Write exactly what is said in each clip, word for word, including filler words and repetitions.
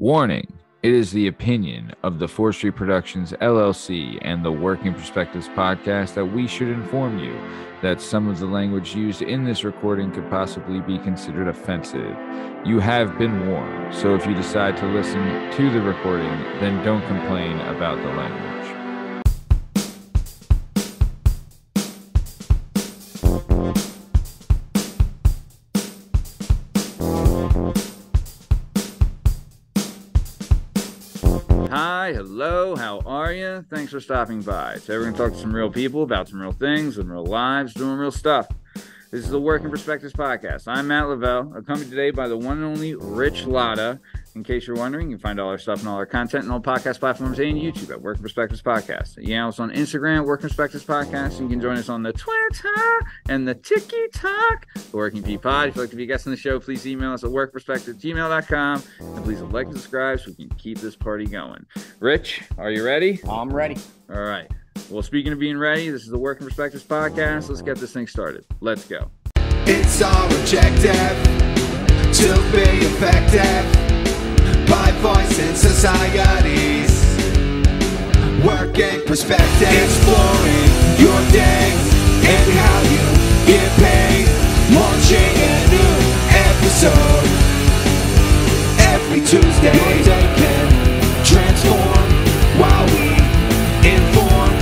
Warning, it is the opinion of the Forestry Productions, L L C, and the Working Perspectives Podcast that we should inform you that some of the language used in this recording could possibly be considered offensive. You have been warned, so if you decide to listen to the recording, then don't complain about the language. Hello, how are you? Thanks for stopping by. Today we're going to talk to some real people about some real things, some real lives, doing real stuff. This is the Working Perspectives Podcast. I'm Matt Lavelle, accompanied today by the one and only Rich Latta. In case you're wondering, you can find all our stuff and all our content on all podcast platforms and YouTube at Working Perspectives Podcast. You know, it's on Instagram, Working Perspectives Podcast, and you can join us on the Twitter and the TikTok, the Working P Pod. If you'd like to be a guest on the show, please email us at work perspective gmail dot com, and please like and subscribe so we can keep this party going. Rich, are you ready? I'm ready. All right. Well, speaking of being ready, this is the Working Perspectives Podcast. Let's get this thing started. Let's go. It's our objective to be effective. By voice in societies, working perspective, exploring your day and how you get paid, launching a new episode every Tuesday. Your day can transform while we inform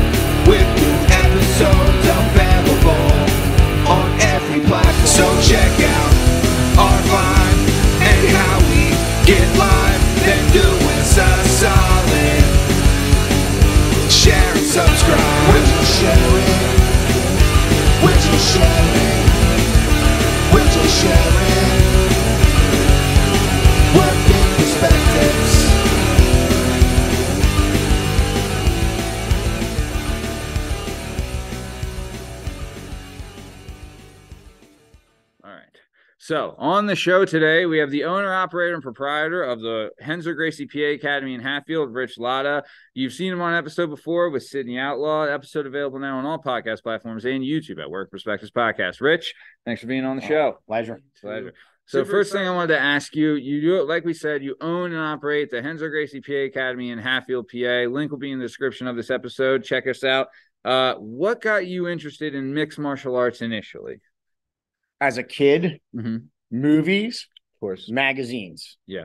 with new episodes available on every platform. So check out our vibe and how we get live. Then do us a solid. Share and subscribe. Would you share it? Would you share it? Would you share it? Working Perspectives. All right. So on the show today, we have the owner, operator, and proprietor of the Renzo Gracie P A Academy in Hatfield, Rich Latta. You've seen him on an episode before with Sydney Outlaw. Episode available now on all podcast platforms and YouTube at Work Perspectives Podcast. Rich, thanks for being on the show. Pleasure. Pleasure. So Super first exciting. thing I wanted to ask you, you do it, like we said, you own and operate the Renzo Gracie P A Academy in Hatfield, P A. Link will be in the description of this episode. Check us out. Uh, what got you interested in mixed martial arts initially? As a kid, mm-hmm. movies, of course, magazines. Yeah.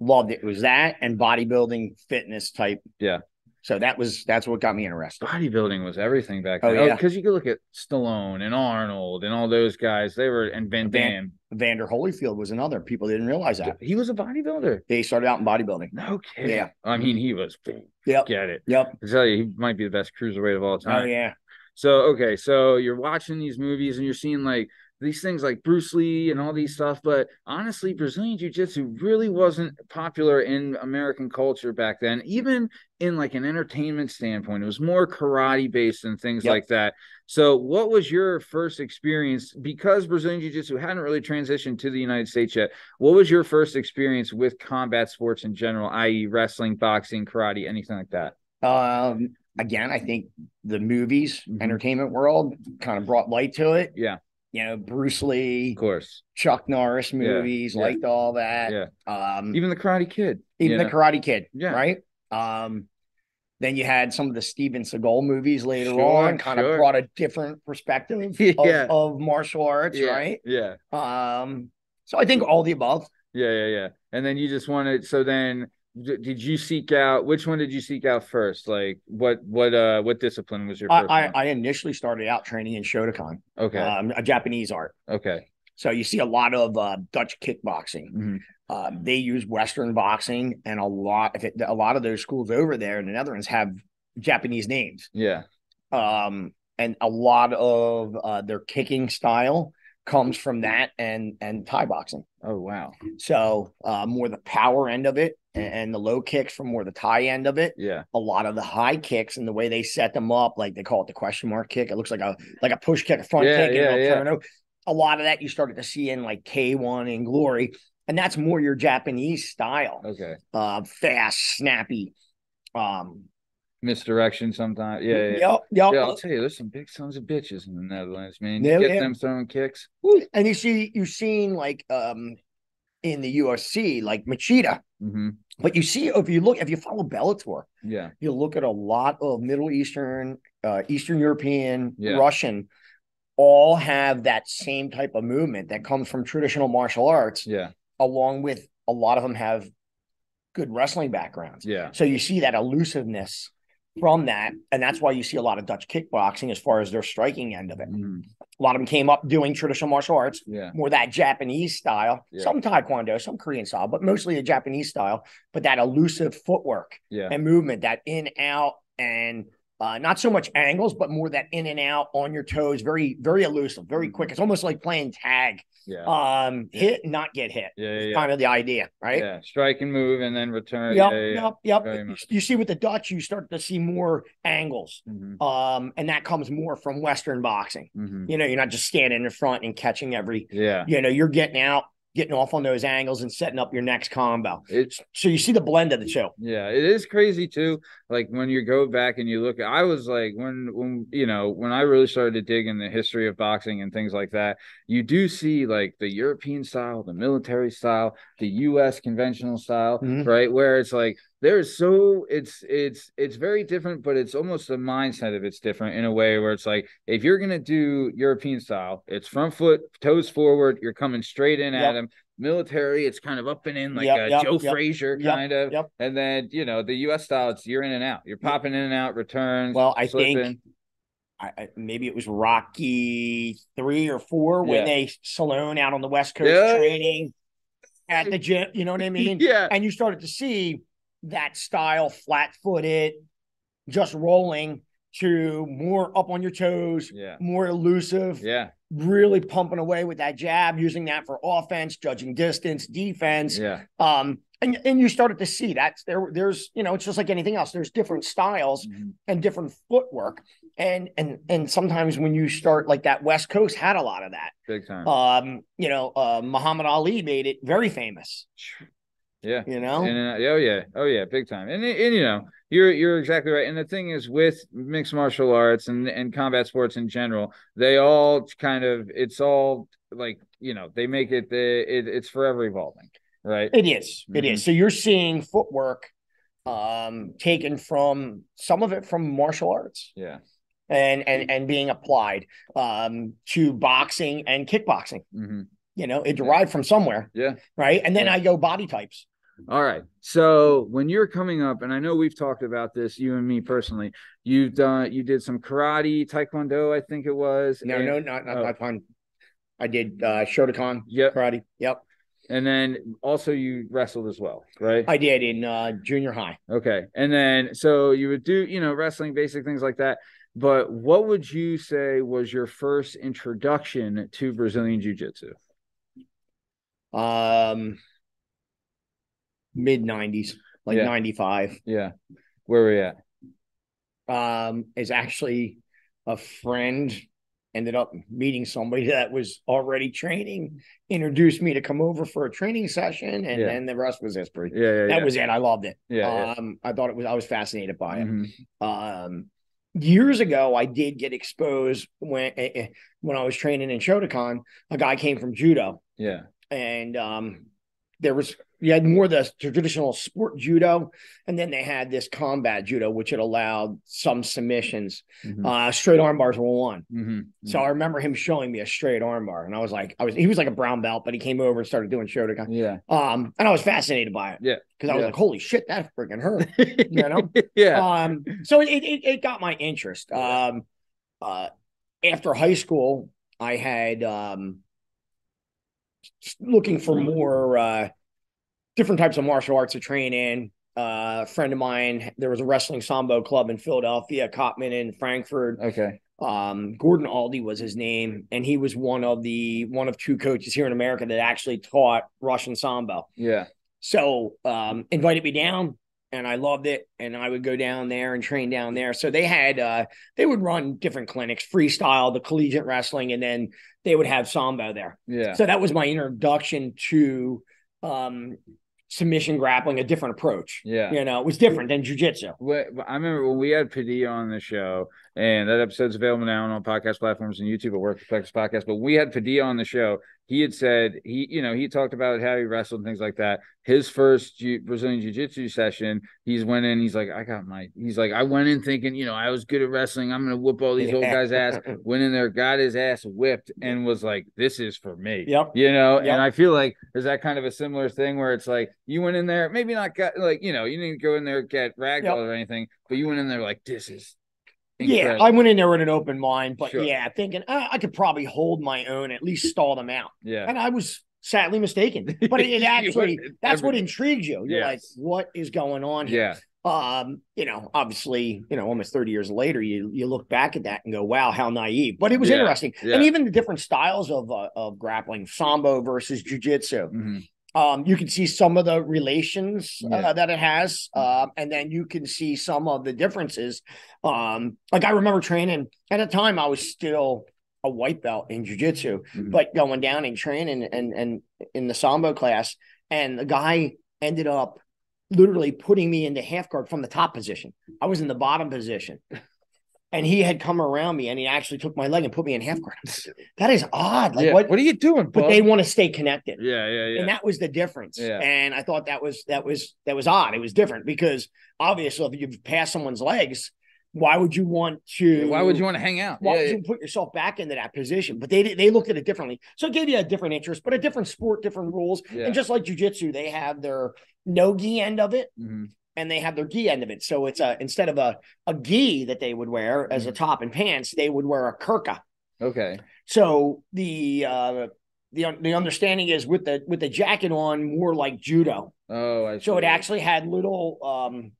Loved it. It was that and bodybuilding, fitness type. Yeah. So that was, that's what got me interested. Bodybuilding was everything back then. Oh, yeah. Because you could look at Stallone and Arnold and all those guys. They were, and Van Damme. Van, Vander Holyfield was another. People didn't realize that. He was a bodybuilder. They started out in bodybuilding. No kidding. Yeah. I mean, he was, yep. get it. Yep. I tell you, he might be the best cruiserweight of all time. Oh, yeah. So, okay. So you're watching these movies and you're seeing like, these things like Bruce Lee and all these stuff. But honestly, Brazilian Jiu-Jitsu really wasn't popular in American culture back then, even in like an entertainment standpoint. It was more karate based and things yep. like that. So what was your first experience? Because Brazilian Jiu-Jitsu hadn't really transitioned to the United States yet. What was your first experience with combat sports in general, that is wrestling, boxing, karate, anything like that? Um, again, I think the movies, entertainment world kind of brought light to it. Yeah. You know, Bruce Lee, of course, Chuck Norris movies, yeah, yeah. liked all that. Yeah. Um, even the Karate Kid. Even yeah. the Karate Kid, yeah. right? Um, then you had some of the Steven Seagal movies later sure, on, kind sure. of brought a different perspective yeah. of, of martial arts, yeah. right? Yeah. Um, so I think all the above. Yeah, yeah, yeah. And then you just wanted, so then did you seek out, which one did you seek out first? Like what, what, uh, what discipline was your first? I, I, I initially started out training in Shotokan. Okay. Um, a Japanese art. Okay. So you see a lot of, uh, Dutch kickboxing. Mm-hmm. Um, they use Western boxing and a lot, if it, a lot of those schools over there in the Netherlands have Japanese names. Yeah. Um, and a lot of, uh, their kicking style comes from that and, and Thai boxing. Oh, wow. So, uh, more the power end of it. And the low kicks from more the tie end of it. Yeah. A lot of the high kicks and the way they set them up, like they call it the question mark kick. It looks like a like a push kick, a front yeah, kick. Yeah, and yeah. A lot of that you started to see in like K one and Glory. And that's more your Japanese style. Okay. Uh, fast, snappy. Um, Misdirection sometimes. Yeah. yeah. Yep, yep. Yeah. I'll tell you, there's some big sons of bitches in the Netherlands, man. You yeah, get yeah. them throwing kicks. And you see, you've seen like um in the U F C, like Machida. Mm-hmm. But you see, if you look, if you follow Bellator, yeah, you look at a lot of Middle Eastern, uh, Eastern European, yeah. Russian, all have that same type of movement that comes from traditional martial arts. Yeah, along with a lot of them have good wrestling backgrounds. Yeah, so you see that elusiveness from that, and that's why you see a lot of Dutch kickboxing as far as their striking end of it. Mm. A lot of them came up doing traditional martial arts, yeah. more that Japanese style, yeah. some Taekwondo, some Korean style, but mostly a Japanese style, but that elusive footwork yeah. and movement, that in, out, and uh, not so much angles, but more that in and out on your toes, very, very elusive, very quick. It's almost like playing tag, yeah. um, hit, not get hit. Yeah, yeah, yeah. Kind of the idea, right? Yeah, strike and move and then return. Yep, yeah, yep, yeah. yep. You, you see with the Dutch, you start to see more angles, mm-hmm. um, and that comes more from Western boxing. Mm-hmm. You know, you're not just standing in front and catching every, yeah. you know, you're getting out, getting off on those angles and setting up your next combo. It's so you see the blend of the two. Yeah, it is crazy too. Like when you go back and you look, I was like, when, when, you know, when I really started to dig in the history of boxing and things like that, you do see like the European style, the military style, the U S conventional style, mm-hmm. right? Where it's like, there's so it's it's it's very different, but it's almost the mindset of it's different in a way where it's like, if you're going to do European style, it's front foot, toes forward. You're coming straight in yep. at him. Military, it's kind of up and in like yep, a yep, Joe yep, Frazier yep, kind of. Yep. And then, you know, the U S style, it's you're in and out. You're popping in and out, returns. Well, I slipping. think I, I, maybe it was Rocky three or four when yeah. they Stallone out on the West Coast yeah. training at the gym. You know what I mean? yeah. And you started to see that style, flat-footed, just rolling, to more up on your toes, yeah. more elusive, yeah, really pumping away with that jab, using that for offense, judging distance, defense. Yeah. Um, and, and you started to see that there, there's, you know, it's just like anything else. There's different styles mm-hmm. and different footwork. And, and, and sometimes when you start like that, West Coast had a lot of that. Big time. Um, you know, uh, Muhammad Ali made it very famous. Yeah. You know? And, uh, oh, yeah. Oh, yeah. Big time. And, and, you know, you're you're exactly right. And the thing is with mixed martial arts and, and combat sports in general, they all kind of, it's all like, you know, they make it, they, it it's forever evolving, right? It is. Mm-hmm. It is. So you're seeing footwork um, taken from, some of it from martial arts. Yeah. And, and, and being applied um, to boxing and kickboxing. Mm-hmm. You know, it derived yeah. from somewhere. Yeah. Right. And then yeah. I go body types. All right. So when you're coming up, and I know we've talked about this, you and me personally, you've done, you did some karate, Taekwondo, I think it was. No, and, no, not, not, oh. not fun. I did uh, Shotokan, yep. karate. Yep. And then also you wrestled as well, right? I did in uh, junior high. Okay. And then, so you would do, you know, wrestling, basic things like that. But what would you say was your first introduction to Brazilian Jiu-Jitsu? Um, mid nineties, like yeah. ninety-five. Yeah. Where were you at? Um, is actually a friend ended up meeting somebody that was already training, introduced me to come over for a training session. And then yeah. the rest was history. Yeah, yeah, that yeah. was it. I loved it. Yeah. Um, yeah. I thought it was, I was fascinated by it. Mm-hmm. Um, years ago, I did get exposed when, when I was training in Shotokan, a guy came from Judo. Yeah. And um, there was, you had more of the traditional sport judo, and then they had this combat judo, which had allowed some submissions. Mm-hmm. Uh, straight arm bars were one. Mm-hmm. So I remember him showing me a straight arm bar, and I was like, I was, he was like a brown belt, but he came over and started doing Shotokan. Yeah. Um, and I was fascinated by it. Yeah. Because I was yeah. like, holy shit, that freaking hurt. You know? yeah. Um, so it, it, it got my interest. Um, uh, after high school, I had, um, looking for more uh different types of martial arts to train in. Uh, a friend of mine, there was a wrestling Sambo club in Philadelphia, Cotman in Frankfurt. Okay. Um, Gordon Aldi was his name, and he was one of the one of two coaches here in America that actually taught Russian Sambo. Yeah. So um, invited me down, and I loved it, and I would go down there and train down there. So they had uh, they would run different clinics, freestyle, the collegiate wrestling, and then they would have Sambo there. Yeah. So that was my introduction to um, submission grappling, a different approach. Yeah. You know, it was different than jiu-jitsu. I remember when we had Padilla on the show, And that episode's available now on all podcast platforms and YouTube at Working Perspectives Podcast. But we had Padilla on the show. He had said, he, you know, he talked about how he wrestled and things like that. His first Jiu- Brazilian Jiu-Jitsu session, he's went in, he's like, I got my, he's like, I went in thinking, you know, I was good at wrestling. I'm going to whoop all these yeah. old guys' ass. Went in there, got his ass whipped, and was like, this is for me. Yep. You know, yep. And I feel like there's that kind of a similar thing where it's like, you went in there, maybe not got, like, you know, you didn't go in there get ragdolled yep. or anything, but you went in there like, this is incredible. Yeah, I went in there with an open mind, but sure. yeah, thinking uh, I could probably hold my own, at least stall them out. Yeah. And I was sadly mistaken, but it, it actually, that's what intrigued you. You're yes. like, what is going on here? Yeah. Um, you know, obviously, you know, almost thirty years later, you, you look back at that and go, wow, how naive, but it was yeah. interesting. Yeah. And even the different styles of, uh, of grappling, Sambo versus Jiu-Jitsu. Mm-hmm. Um, you can see some of the relations uh, yeah. that it has, um, and then you can see some of the differences. Um, like I remember training at a time, I was still a white belt in jiu-jitsu, mm-hmm. but going down and training and, and and in the Sambo class, and the guy ended up literally putting me into half guard from the top position. I was in the bottom position. And he had come around me, and he actually took my leg and put me in half guard. That is odd. Like, yeah. what, what are you doing, bud? But they want to stay connected. Yeah, yeah, yeah. And that was the difference. Yeah. And I thought that was that was that was odd. It was different because obviously, if you pass someone's legs, why would you want to? Yeah, why would you want to hang out? Why yeah, would yeah. you put yourself back into that position? But they they looked at it differently, so it gave you a different interest, but a different sport, different rules. Yeah. And just like jiu-jitsu, they have their no gi end of it. Mm-hmm. And they have their gi end of it. So it's a, instead of a, a gi that they would wear as a top and pants, they would wear a kurka. Okay. So the, uh, the, the understanding is with the, with the jacket on, more like judo. Oh, I see. So it actually had little, um,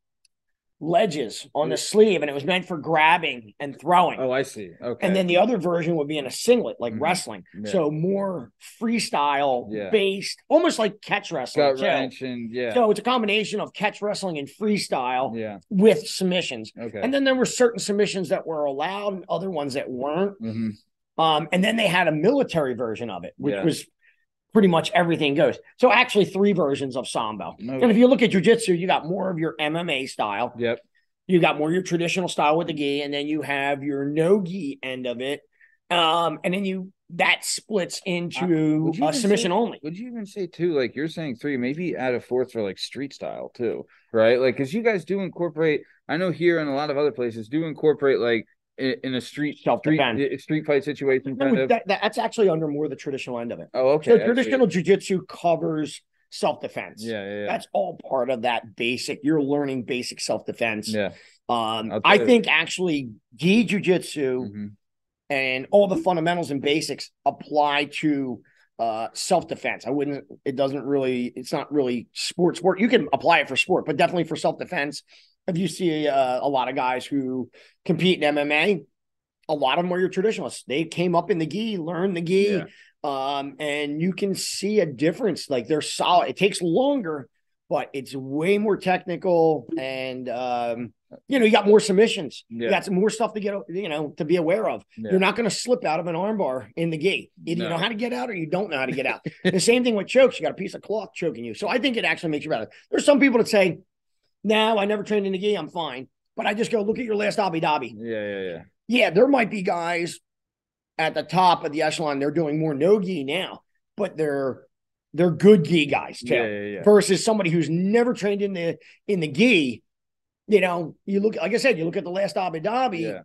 ledges on the sleeve, and it was meant for grabbing and throwing. Oh, I see. Okay. And then the other version would be in a singlet, like mm-hmm. wrestling. Yeah. So more freestyle yeah. based, almost like catch wrestling. Gut wrench and, yeah. So it's a combination of catch wrestling and freestyle yeah. with submissions. Okay. And then there were certain submissions that were allowed and other ones that weren't. Mm-hmm. Um, and then they had a military version of it, which yeah. was pretty much everything goes. So actually three versions of Sambo. Okay. And if you look at jiu-jitsu, you got more of your M M A style. Yep. You got more of your traditional style with the gi, and then you have your no-gi end of it. Um, and then you that splits into uh, submission say, only. Would you even say, too, like you're saying three, maybe add a fourth for like street style, too, right? Like, because you guys do incorporate, I know here and a lot of other places do incorporate like in a street street, street fight situation. No, kind of. that, that's actually under more the traditional end of it. Oh, okay. So traditional jiu-jitsu covers self-defense. Yeah, yeah, yeah. That's all part of that basic. You're learning basic self-defense. Yeah. Um, I you. think actually gi jiu-jitsu mm-hmm. and all the fundamentals and basics apply to uh, self-defense. I wouldn't, it doesn't really, it's not really sport sport. You can apply it for sport, but definitely for self-defense. If you see uh, a lot of guys who compete in M M A, a lot of them are your traditionalists. They came up in the gi, learned the gi, yeah. um, and you can see a difference. Like they're solid. It takes longer, but it's way more technical, and um, you know, you got more submissions. Yeah. You got some more stuff to get, you know, to be aware of. Yeah. You're not going to slip out of an armbar in the gi. Either no. you know how to get out, or you don't know how to get out. The same thing with chokes. You got a piece of cloth choking you. So I think it actually makes you better. There's some people that say, no, I never trained in the gi, I'm fine. But I just go, look at your last Abu Dhabi. Yeah, yeah, yeah. Yeah, there might be guys at the top of the echelon, they're doing more no gi now, but they're they're good gi guys too. Yeah, yeah, yeah. Versus somebody who's never trained in the in the gi, you know, you look, like I said, you look at the last Abu Dhabi, yeah.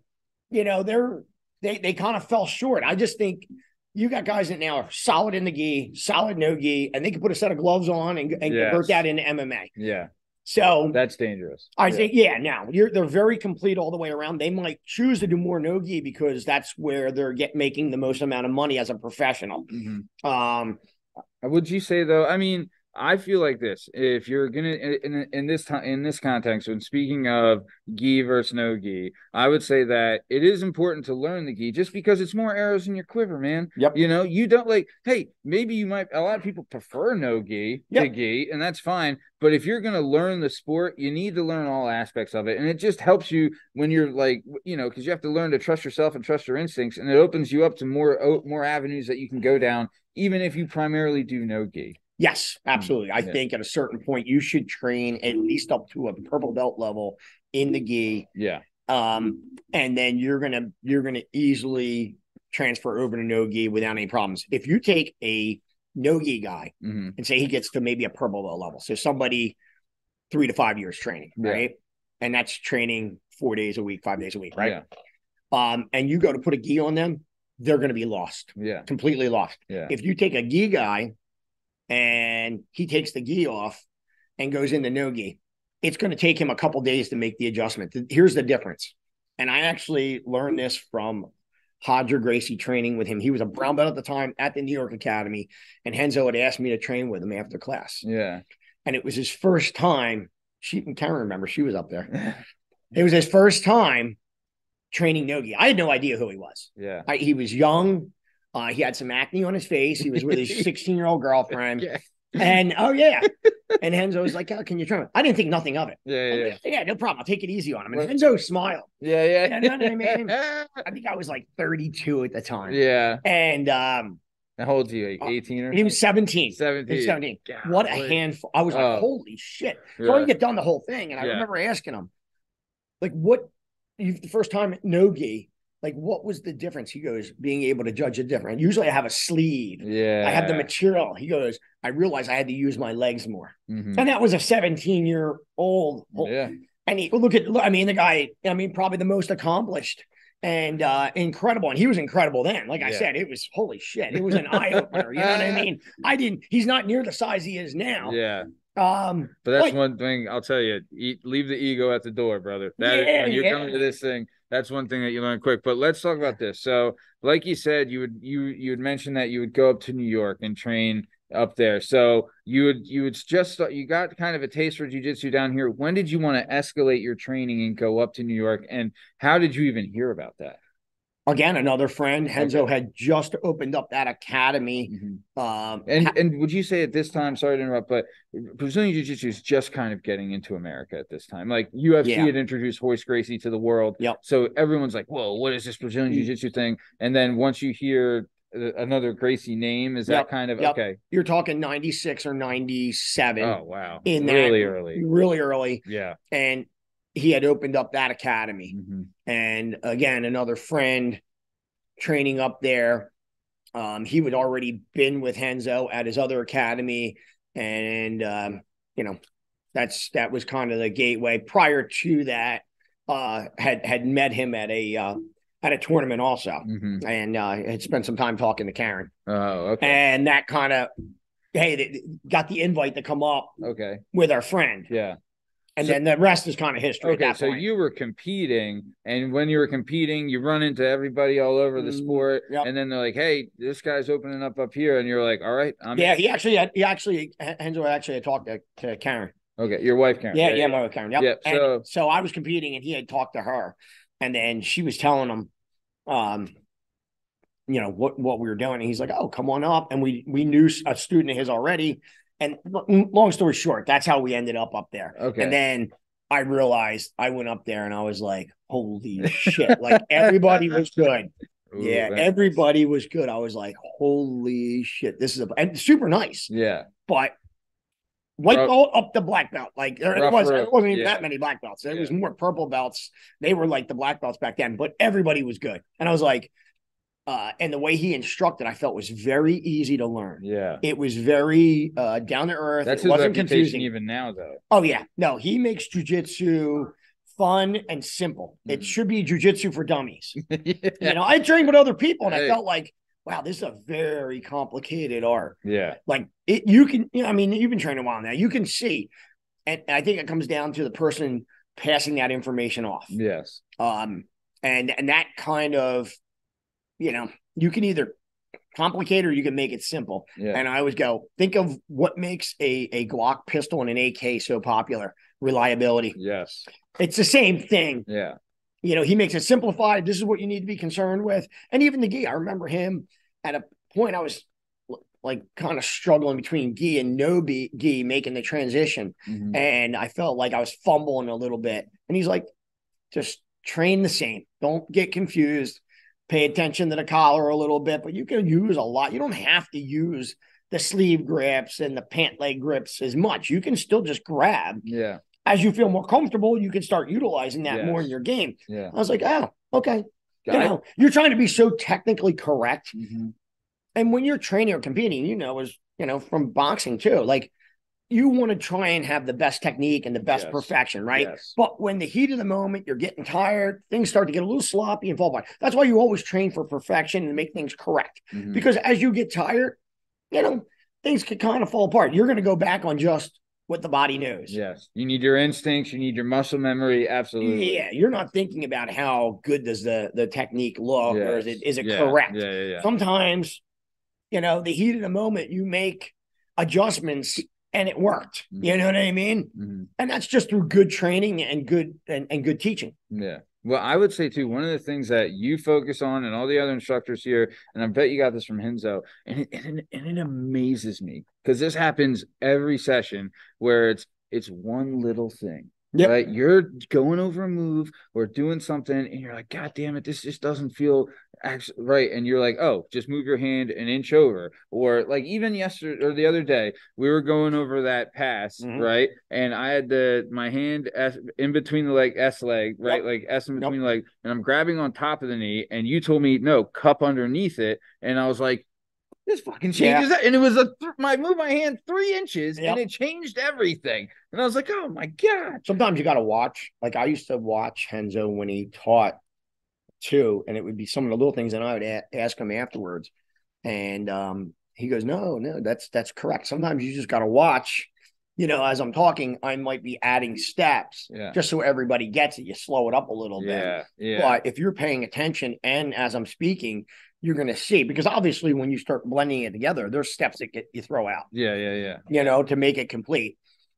you know, they're they they kind of fell short. I just think you got guys that now are solid in the gi, solid no gi, and they can put a set of gloves on and, and yes. convert that into M M A. Yeah. So that's dangerous. I yeah. think, yeah, now you're they're very complete all the way around. They might choose to do more no-gi because that's where they're get making the most amount of money as a professional. Mm-hmm. Um, would you say though? I mean, I feel like this. If you're gonna in, in this time in this context, when speaking of gi versus no gi, I would say that it is important to learn the gi just because it's more arrows in your quiver, man. Yep. You know, you don't like. Hey, maybe you might. A lot of people prefer no gi yep. to gi, and that's fine. But if you're gonna learn the sport, you need to learn all aspects of it, and it just helps you when you're like, you know, because you have to learn to trust yourself and trust your instincts, and it opens you up to more more avenues that you can go down, even if you primarily do no gi. Yes, absolutely. I yeah. think at a certain point you should train at least up to a purple belt level in the gi. Yeah. Um, and then you're going to, you're going to easily transfer over to no-gi without any problems. If you take a no-gi guy mm-hmm. and say he gets to maybe a purple belt level. So somebody three to five years training, yeah. right? And that's training four days a week, five days a week, right? Yeah. Um, and you go to put a gi on them, they're going to be lost. Yeah. Completely lost. Yeah. If you take a gi guy and he takes the gi off and goes into no-gi, it's going to take him a couple days to make the adjustment. Here's the difference. And I actually learned this from Renzo Gracie training with him. He was a brown belt at the time at the New York Academy, and Renzo had asked me to train with him after class. Yeah. And it was his first time. She and Karen, remember, she was up there. It was his first time training no-gi. I had no idea who he was. Yeah. I, he was young. Uh, he had some acne on his face. He was with his sixteen-year-old girlfriend. Yeah. And oh yeah, and Renzo was like, oh, "Can you try it?" I didn't think nothing of it. Yeah, yeah, like, yeah. No problem. I'll take it easy on him. And well, Renzo smiled. Yeah, yeah. yeah no, no, no, no. I think I was like thirty-two at the time. Yeah. And um, how old was he? Like eighteen or? He was seventeen. Seventeen. He was seventeen. God, what please. a handful! I was like, oh. "Holy shit!" So yeah. I get done the whole thing, and I yeah. remember asking him, "Like, what? You the first time at no-gi?" Like, what was the difference? He goes, being able to judge a difference. Usually I have a sleeve. Yeah. I have the material. He goes, I realized I had to use my legs more. Mm-hmm. And that was a seventeen-year-old. Yeah. And he, look at, I mean, the guy, I mean, probably the most accomplished and uh, incredible. And he was incredible then. Like I yeah. said, it was, holy shit. It was an eye-opener. You know what I mean? I didn't, he's not near the size he is now. Yeah. Um, but that's like, one thing I'll tell you, eat, leave the ego at the door, brother. That yeah, is, when you're yeah. coming to this thing, that's one thing that you learn quick. But let's talk about this. So like you said, you would, you, you would mention that you would go up to New York and train up there. So you would, you would just, you got kind of a taste for jiu-jitsu down here. When did you want to escalate your training and go up to New York? And how did you even hear about that? Again, another friend, Renzo, okay. had just opened up that academy. Mm-hmm. Um, and and would you say at this time, sorry to interrupt, but Brazilian Jiu-Jitsu is just kind of getting into America at this time. Like U F C yeah. had introduced Royce Gracie to the world. Yep. So everyone's like, whoa, what is this Brazilian Jiu-Jitsu thing? And then once you hear another Gracie name, is yep. that kind of, yep. okay. You're talking ninety-six or ninety-seven. Oh, wow. In really that, early. Really early. Yeah. And he had opened up that academy. Mm-hmm. And again, another friend training up there. Um, he had already been with Renzo at his other academy. And, um, you know, that's, that was kind of the gateway. Prior to that, uh, had, had met him at a, uh, at a tournament also. Mm-hmm. And, uh, had spent some time talking to Karen. Oh, okay. And that kind of, hey, they got the invite to come up okay. with our friend. Yeah. And so, then the rest is kind of history. Okay, at that so point. You were competing, and when you were competing, you run into everybody all over the sport, mm, yep. and then they're like, "Hey, this guy's opening up up here," and you're like, "All right, I'm." Yeah, he actually, had, he actually, Renzo actually had talked to, to Karen. Okay, your wife Karen. Yeah, right? yeah, my wife Karen. Yep. yep so, and so I was competing, and he had talked to her, and then she was telling him, um, you know what what we were doing, and he's like, "Oh, come on up," and we we knew a student of his already. And long story short, that's how we ended up up there. Okay. And then I realized I went up there and I was like, holy shit. Like everybody was good. Ooh, yeah. Man. Everybody was good. I was like, holy shit. This is a, and super nice. Yeah. But white Rough. belt up to black belt. Like there, it was, there wasn't even yeah. that many black belts. There yeah. was more purple belts. They were like the black belts back then, but everybody was good. And I was like, Uh, and the way he instructed, I felt was very easy to learn. Yeah. It was very uh, down to earth. That's it his wasn't confusing even now, though. Oh, yeah. No, he makes jujitsu fun and simple. Mm-hmm. It should be jujitsu for dummies. yeah. You know, I trained with other people and hey. I felt like, wow, this is a very complicated art. Yeah. Like it, you can, you know, I mean, you've been training a while now. You can see. And I think it comes down to the person passing that information off. Yes. Um, and, and that kind of, you know, you can either complicate or you can make it simple. Yeah. And I always go, think of what makes a, a Glock pistol and an A K so popular. Reliability. Yes. It's the same thing. Yeah. You know, he makes it simplified. This is what you need to be concerned with. And even the gi, I remember him at a point I was like kind of struggling between gi and no gi, making the transition. Mm-hmm. And I felt like I was fumbling a little bit. And he's like, just train the same. Don't get confused. Pay attention to the collar a little bit, but you can use a lot. You don't have to use the sleeve grips and the pant leg grips as much. You can still just grab. Yeah. as you feel more comfortable, you can start utilizing that yes. more in your game. Yeah. I was like, oh, okay. Got you know, it. You're trying to be so technically correct. Mm-hmm. And when you're training or competing, you know, is, you know, from boxing too, like you want to try and have the best technique and the best yes. perfection, right? Yes. But when the heat of the moment, you're getting tired, things start to get a little sloppy and fall apart. That's why you always train for perfection and make things correct. Mm-hmm. Because as you get tired, you know, things could kind of fall apart. You're going to go back on just what the body knows. Yes. You need your instincts. You need your muscle memory. Absolutely. Yeah. You're not thinking about how good does the, the technique look yes. or is it, is it yeah. correct? Yeah, yeah, yeah. Sometimes, you know, the heat of the moment, you make adjustments and it worked. Mm-hmm. You know what I mean? Mm-hmm. And that's just through good training and good and, and good teaching. Yeah. Well, I would say, too, one of the things that you focus on and all the other instructors here, and I bet you got this from Renzo, and it, and it, and it amazes me because this happens every session where it's it's one little thing. Yep. Right? You're going over a move or doing something, and you're like, God damn it, this just doesn't feel right. And you're like, oh, just move your hand an inch over. Or like even yesterday or the other day, we were going over that pass, mm-hmm. right? And I had the my hand S, in between the leg, S leg, right? Yep. Like S in between yep. leg, and I'm grabbing on top of the knee. And you told me, no, cup underneath it. And I was like, this fucking changes yeah. that. And it was a th- my move my hand three inches yep. and it changed everything. And I was like, oh my God. Sometimes you got to watch. Like I used to watch Renzo when he taught too. And it would be some of the little things and I would a- ask him afterwards. And um, he goes, no, no, that's, that's correct. Sometimes you just got to watch, you know, as I'm talking, I might be adding steps yeah. just so everybody gets it. You slow it up a little yeah. bit. Yeah. But if you're paying attention and as I'm speaking, you're going to see, because obviously when you start blending it together, there's steps that get, you throw out. Yeah, yeah, yeah. You know, to make it complete.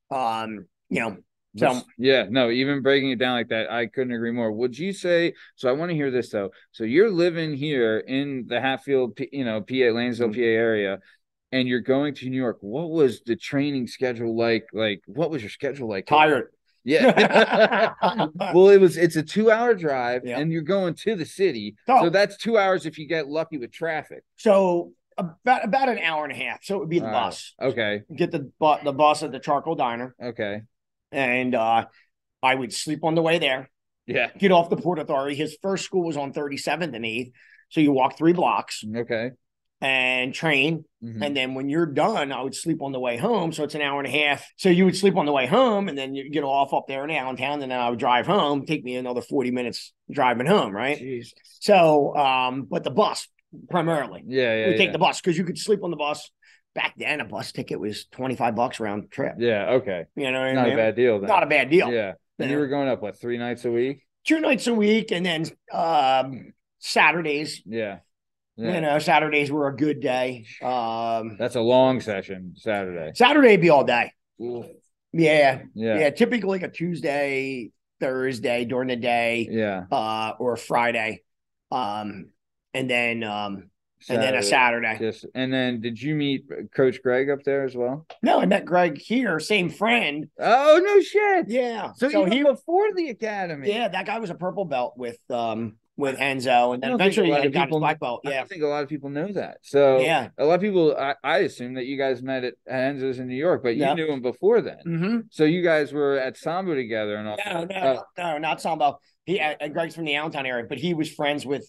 Um, you know, so. That's, yeah, no, even breaking it down like that, I couldn't agree more. Would you say, so I want to hear this though. So you're living here in the Hatfield, you know, P A, Lanesville, mm-hmm. P A area, and you're going to New York. What was the training schedule like? Like, what was your schedule like? Tired. Yeah. Well, it was, it's a two hour drive yeah. and you're going to the city. So, so that's two hours if you get lucky with traffic. So about, about an hour and a half. So it would be the uh, bus. Okay. Get the, bu- the bus at the Charcoal Diner. Okay. And uh, I would sleep on the way there. Yeah. Get off the Port Authority. His first school was on thirty-seventh and eighth. So you walk three blocks. Okay. And train. Mm-hmm. And then when you're done, I would sleep on the way home. So it's an hour and a half. So you would sleep on the way home and then you get off up there in Allentown. And then I would drive home, take me another forty minutes driving home. Right. Jeez. So, um, but the bus primarily. Yeah. yeah we yeah. take the bus because you could sleep on the bus. Back then, a bus ticket was twenty-five bucks round trip. Yeah. Okay. You know, not I mean? a bad deal. Then. Not a bad deal. Yeah. And you were going up, what, three nights a week? Two nights a week. And then um, Saturdays. Yeah. Yeah. You know, Saturdays were a good day. Um, That's a long session, Saturday. Saturday would be all day. Ooh. Yeah. Yeah. Yeah. Typically like a Tuesday, Thursday during the day. Yeah. Uh, or a Friday. Um, and then um, Saturday, and then a Saturday. Just, and then did you meet Coach Greg up there as well? No, I met Greg here. Same friend. Oh, no shit. Yeah. So, so he was before the academy. Yeah. That guy was a purple belt with um, – with Renzo, and then eventually he got his black belt. Yeah, I think a lot of people know that. So yeah, a lot of people. I, I assume that you guys met at Renzo's in New York, but you yep. knew him before then. Mm-hmm. So you guys were at Sambo together and all. No, no, uh, no, not Sambo. He uh, Greg's from the Allentown area, but he was friends with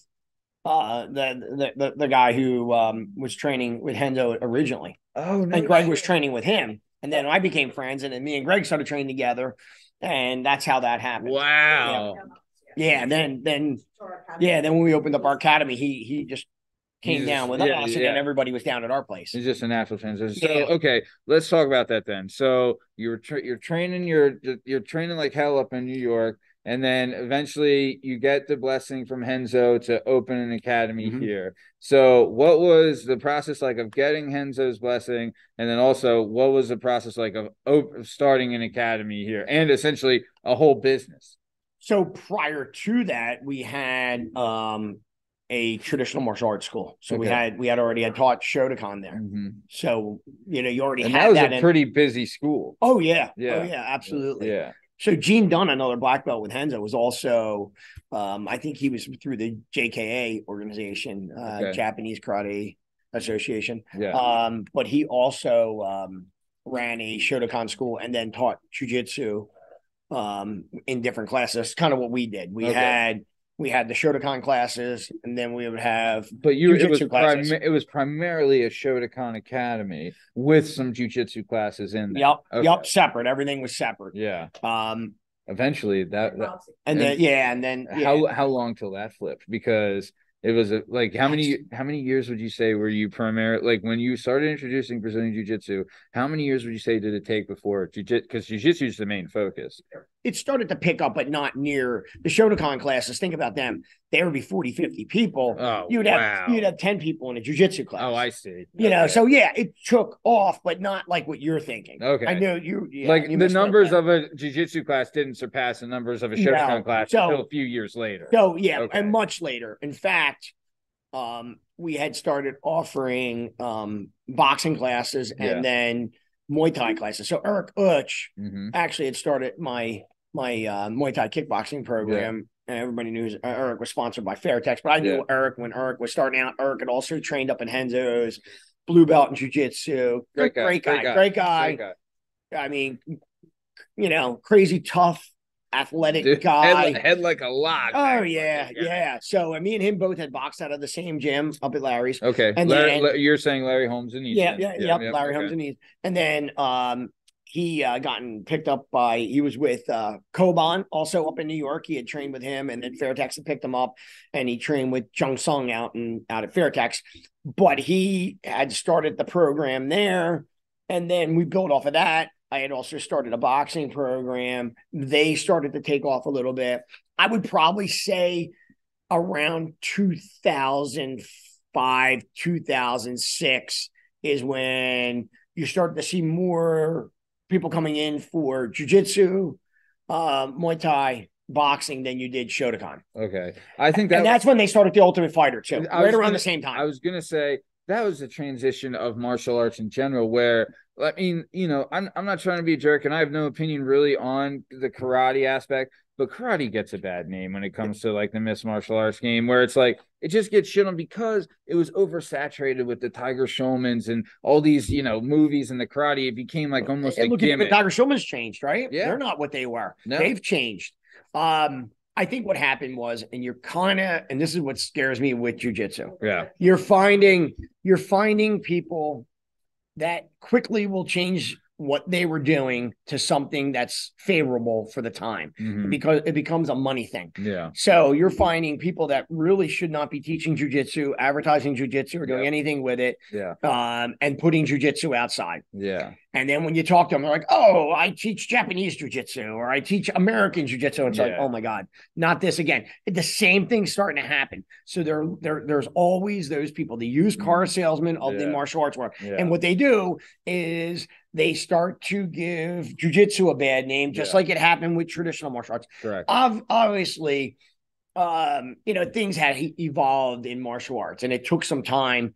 uh, the, the the the guy who um, was training with Renzo originally. Oh, no, and Greg no. was training with him, and then I became friends, and then me and Greg started training together, and that's how that happened. Wow. Yeah. Yeah, then then yeah, then when we opened up our academy, he he just came He's, down with yeah, us, and yeah. then everybody was down at our place. It's just a natural transition. So yeah. okay, let's talk about that then. So you're tra- you're training your you're training like hell up in New York, and then eventually you get the blessing from Renzo to open an academy mm-hmm. here. So what was the process like of getting Renzo's blessing, and then also what was the process like of, op- of starting an academy here and essentially a whole business? So prior to that, we had um, a traditional martial arts school. So okay. we had we had already had taught Shotokan there. Mm-hmm. So you know you already and had that. That was a in... pretty busy school. Oh yeah, yeah, oh, yeah, absolutely. Yeah. So Gene Dunn, another black belt with Renzo, was also. Um, I think he was through the J K A organization, uh, okay. Japanese Karate Association. Yeah. Um, but he also um, ran a Shotokan school and then taught Jiu-Jitsu um, in different classes. That's kind of what we did. We okay. had we had the Shotokan classes, and then we would have but you it was prim- it was primarily a Shotokan academy with some jiu-jitsu classes in there. Yep, okay. yep, separate. Everything was separate. Yeah. Um. Eventually, that, that and then and, yeah, and then yeah. how how long till that flipped? Because it was a, like how many how many years would you say were you primarily, like when you started introducing Brazilian Jiu-Jitsu, how many years would you say did it take before Jiu-Jitsu? Because Jiu-Jitsu is the main focus. It started to pick up, but not near the Shotokan classes. Think about them; there would be forty, fifty people. Oh, you'd wow. have you'd have ten people in a Jiu-Jitsu class. Oh, I see. You okay. know, so yeah, it took off, but not like what you're thinking. Okay, I know you yeah, like you the numbers of a Jiu-Jitsu class didn't surpass the numbers of a Shotokan no. class so, until a few years later. So yeah, okay. and much later. In fact, um, we had started offering um, boxing classes and yeah. then Muay Thai classes. So Eric Uch mm-hmm. actually had started my my uh, Muay Thai kickboxing program. Yeah. And everybody knew uh, Eric was sponsored by Fairtex, but I knew yeah. Eric when Eric was starting out. Eric had also trained up in Henzo's, blue belt in jiu-jitsu. Great, great, guy, great, guy, guy, great guy, great guy. I mean, you know, crazy tough, athletic Dude, guy. Head, head like a log. Oh, yeah, yeah, yeah. So uh, me and him both had boxed out of the same gym up at Larry's. Okay. And Larry, then, Larry, you're saying Larry Holmes in Eastman. Yeah, yeah, yeah, yep, yep, Larry okay. Holmes in Eastman. And then um, he uh, gotten picked up by, he was with uh, Koban, also up in New York. He had trained with him, and then Fairtex had picked him up, and he trained with Jung Sung out, in, out at Fairtex. But he had started the program there, and then we built off of that. I had also started a boxing program. They started to take off a little bit. I would probably say around two thousand five, two thousand six is when you start to see more people coming in for jiu-jitsu, uh, Muay Thai, boxing than you did Shotokan. Okay. I think that and that's when they started the Ultimate Fighter too, right around gonna, the same time. I was going to say that was a transition of martial arts in general where – I mean, you know, I'm I'm not trying to be a jerk, and I have no opinion really on the karate aspect, but karate gets a bad name when it comes to like the mixed martial arts game, where it's like it just gets shit on because it was oversaturated with the Tiger Showmans and all these, you know, movies and the karate. It became like almost like the Tiger Showmans changed, right? Yeah, they're not what they were. No. They've changed. Um, I think what happened was, and you're kind of, and this is what scares me with jiu-jitsu. Yeah, you're finding you're finding people that quickly will change what they were doing to something that's favorable for the time mm-hmm. because it becomes a money thing. Yeah. So you're finding people that really should not be teaching jiu-jitsu, advertising jiu-jitsu, or doing yep. anything with it. Yeah. Um, and putting jiu-jitsu outside. Yeah. And then when you talk to them, they're like, "Oh, I teach Japanese jiu-jitsu or I teach American jiu-jitsu." It's yeah. like, "Oh my God, not this again." The same thing's starting to happen. So there, there, there's always those people, the used car salesman of yeah. the martial arts world. Yeah. And what they do is they start to give jiu-jitsu a bad name, just yeah. like it happened with traditional martial arts. Correct. I've obviously, um, you know, things had evolved in martial arts, and it took some time,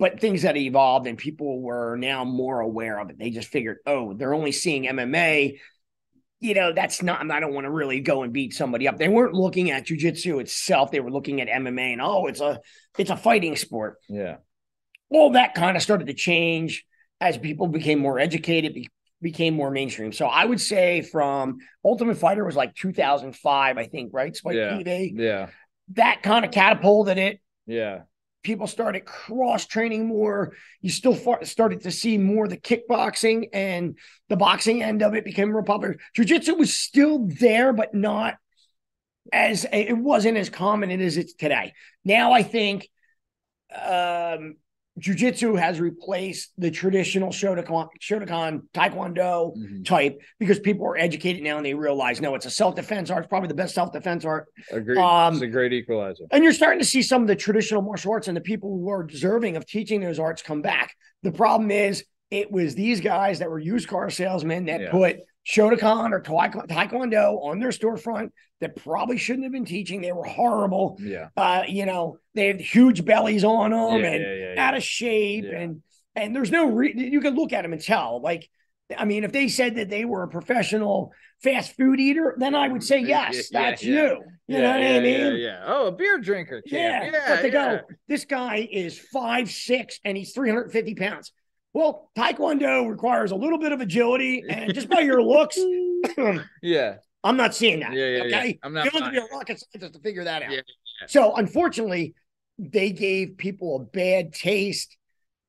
but things had evolved, and people were now more aware of it. They just figured, oh, they're only seeing M M A. You know, that's not, I don't want to really go and beat somebody up. They weren't looking at jiu-jitsu itself. They were looking at M M A, and oh, it's a, it's a fighting sport. Yeah. All that kind of started to change as people became more educated, be- became more mainstream. So I would say from Ultimate Fighter was like two thousand five, I think, right? Spike yeah. T V. Yeah. That kind of catapulted it. Yeah. People started cross-training more. You still far- started to see more the kickboxing, and the boxing end of it became more popular. Jiu-jitsu was still there, but not as – it wasn't as common as it's today. Now I think um, – jiu-jitsu has replaced the traditional Shotokan, Shotokan Taekwondo mm-hmm. type because people are educated now and they realize, no, it's a self-defense art. It's probably the best self-defense art. Agreed. Um, it's a great equalizer. And you're starting to see some of the traditional martial arts and the people who are deserving of teaching those arts come back. The problem is it was these guys that were used car salesmen that yeah. put Shotokan or Taekwondo on their storefront that probably shouldn't have been teaching. They were horrible. Yeah. Uh, you know, they had huge bellies on them yeah, and yeah, yeah, yeah. out of shape. Yeah. And, and there's no re- you can look at them and tell. Like, I mean, if they said that they were a professional fast food eater, then I would say, yes, yeah, that's yeah, you. Yeah. You know yeah, what yeah, I mean? Yeah, yeah. Oh, a beer drinker. Yeah. yeah. But they yeah. go, this guy is five six and he's three hundred fifty pounds. Well, Taekwondo requires a little bit of agility, and just by your looks, yeah, I'm not seeing that. Yeah, yeah, okay? Yeah. I'm not. You don't have to be a rocket scientist to figure that out. Yeah, yeah. So unfortunately, they gave people a bad taste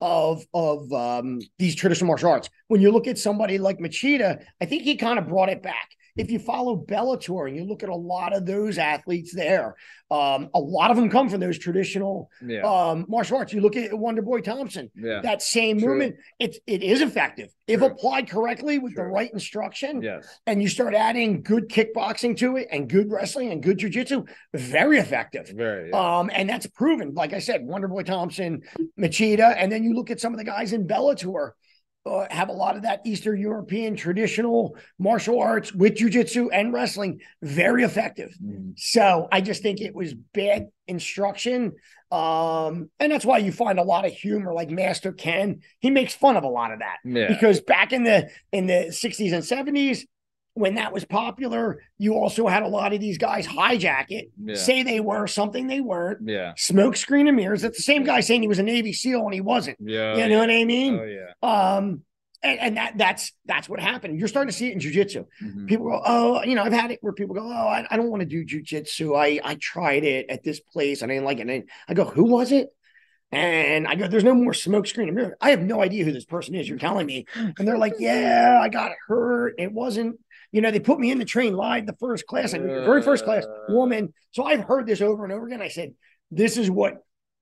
of of um, these traditional martial arts. When you look at somebody like Machida, I think he kind of brought it back. If you follow Bellator and you look at a lot of those athletes there, um, a lot of them come from those traditional yeah. um, martial arts. You look at Wonderboy Thompson, yeah. that same True. movement, it, it is effective. True. If applied correctly with True. the right instruction, yes. and you start adding good kickboxing to it and good wrestling and good jiu-jitsu, very effective. Very, yeah. um, and that's proven. Like I said, Wonderboy Thompson, Machida, and then you look at some of the guys in Bellator, Uh, have a lot of that Eastern European traditional martial arts with jiu-jitsu and wrestling, very effective. Mm. So I just think it was bad instruction. Um, and that's why you find a lot of humor, like Master Ken, he makes fun of a lot of that yeah. because back in the, in the sixties and seventies, when that was popular, you also had a lot of these guys hijack it, yeah. say they were something they weren't, yeah. smoke screen and mirrors. That's the same guy saying he was a Navy SEAL and he wasn't. Yeah, you know yeah. what I mean? Oh, yeah. Um, and, and that that's that's what happened. You're starting to see it in jiu-jitsu. Mm-hmm. People go, oh, you know, I've had it where people go, oh, I, I don't want to do jiu-jitsu. I, I tried it at this place and I didn't like it. And I go, who was it? And I go, there's no more smoke screen and mirror. I have no idea who this person is. You're telling me. And they're like, yeah, I got hurt. It wasn't. You know, they put me in the train live the first class, and the very first class woman. So I've heard this over and over again. I said, this is what,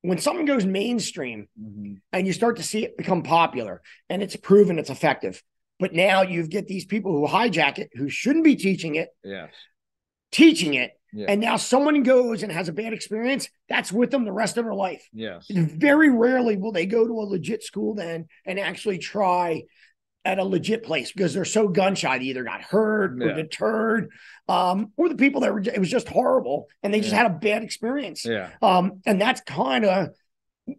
when something goes mainstream mm-hmm. and you start to see it become popular and it's proven it's effective. But now you get these people who hijack it, who shouldn't be teaching it, yes. teaching it. Yeah. And now someone goes and has a bad experience, that's with them the rest of their life. Yes. Very rarely will they go to a legit school then and actually try at a legit place because they're so gun shy. They either got hurt or yeah. deterred, um, or the people that were, it was just horrible and they just yeah. had a bad experience. Yeah. Um, and that's kind of,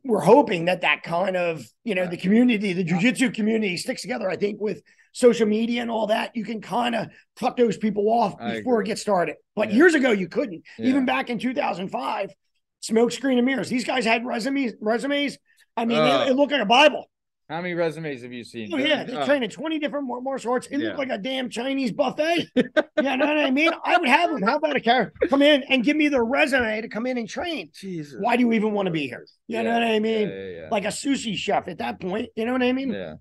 we're hoping that that kind of, you know, the community, the jiu-jitsu community sticks together. I think with social media and all that, you can kind of cut those people off before it gets started. But yeah. years ago, you couldn't. Yeah. Even back in two thousand five, smoke screen and mirrors. These guys had resumes. Resumes. I mean, uh, they, it looked like a Bible. How many resumes have you seen? Oh, yeah, they uh, train in twenty different martial arts. It yeah. looked like a damn Chinese buffet. You yeah, know what I mean? I would have them. How about a character come in and give me their resume to come in and train? Jesus. Why do you even want to be here? You yeah. know what I mean? Yeah, yeah, yeah. Like a sushi chef at that point. You know what I mean? Yeah.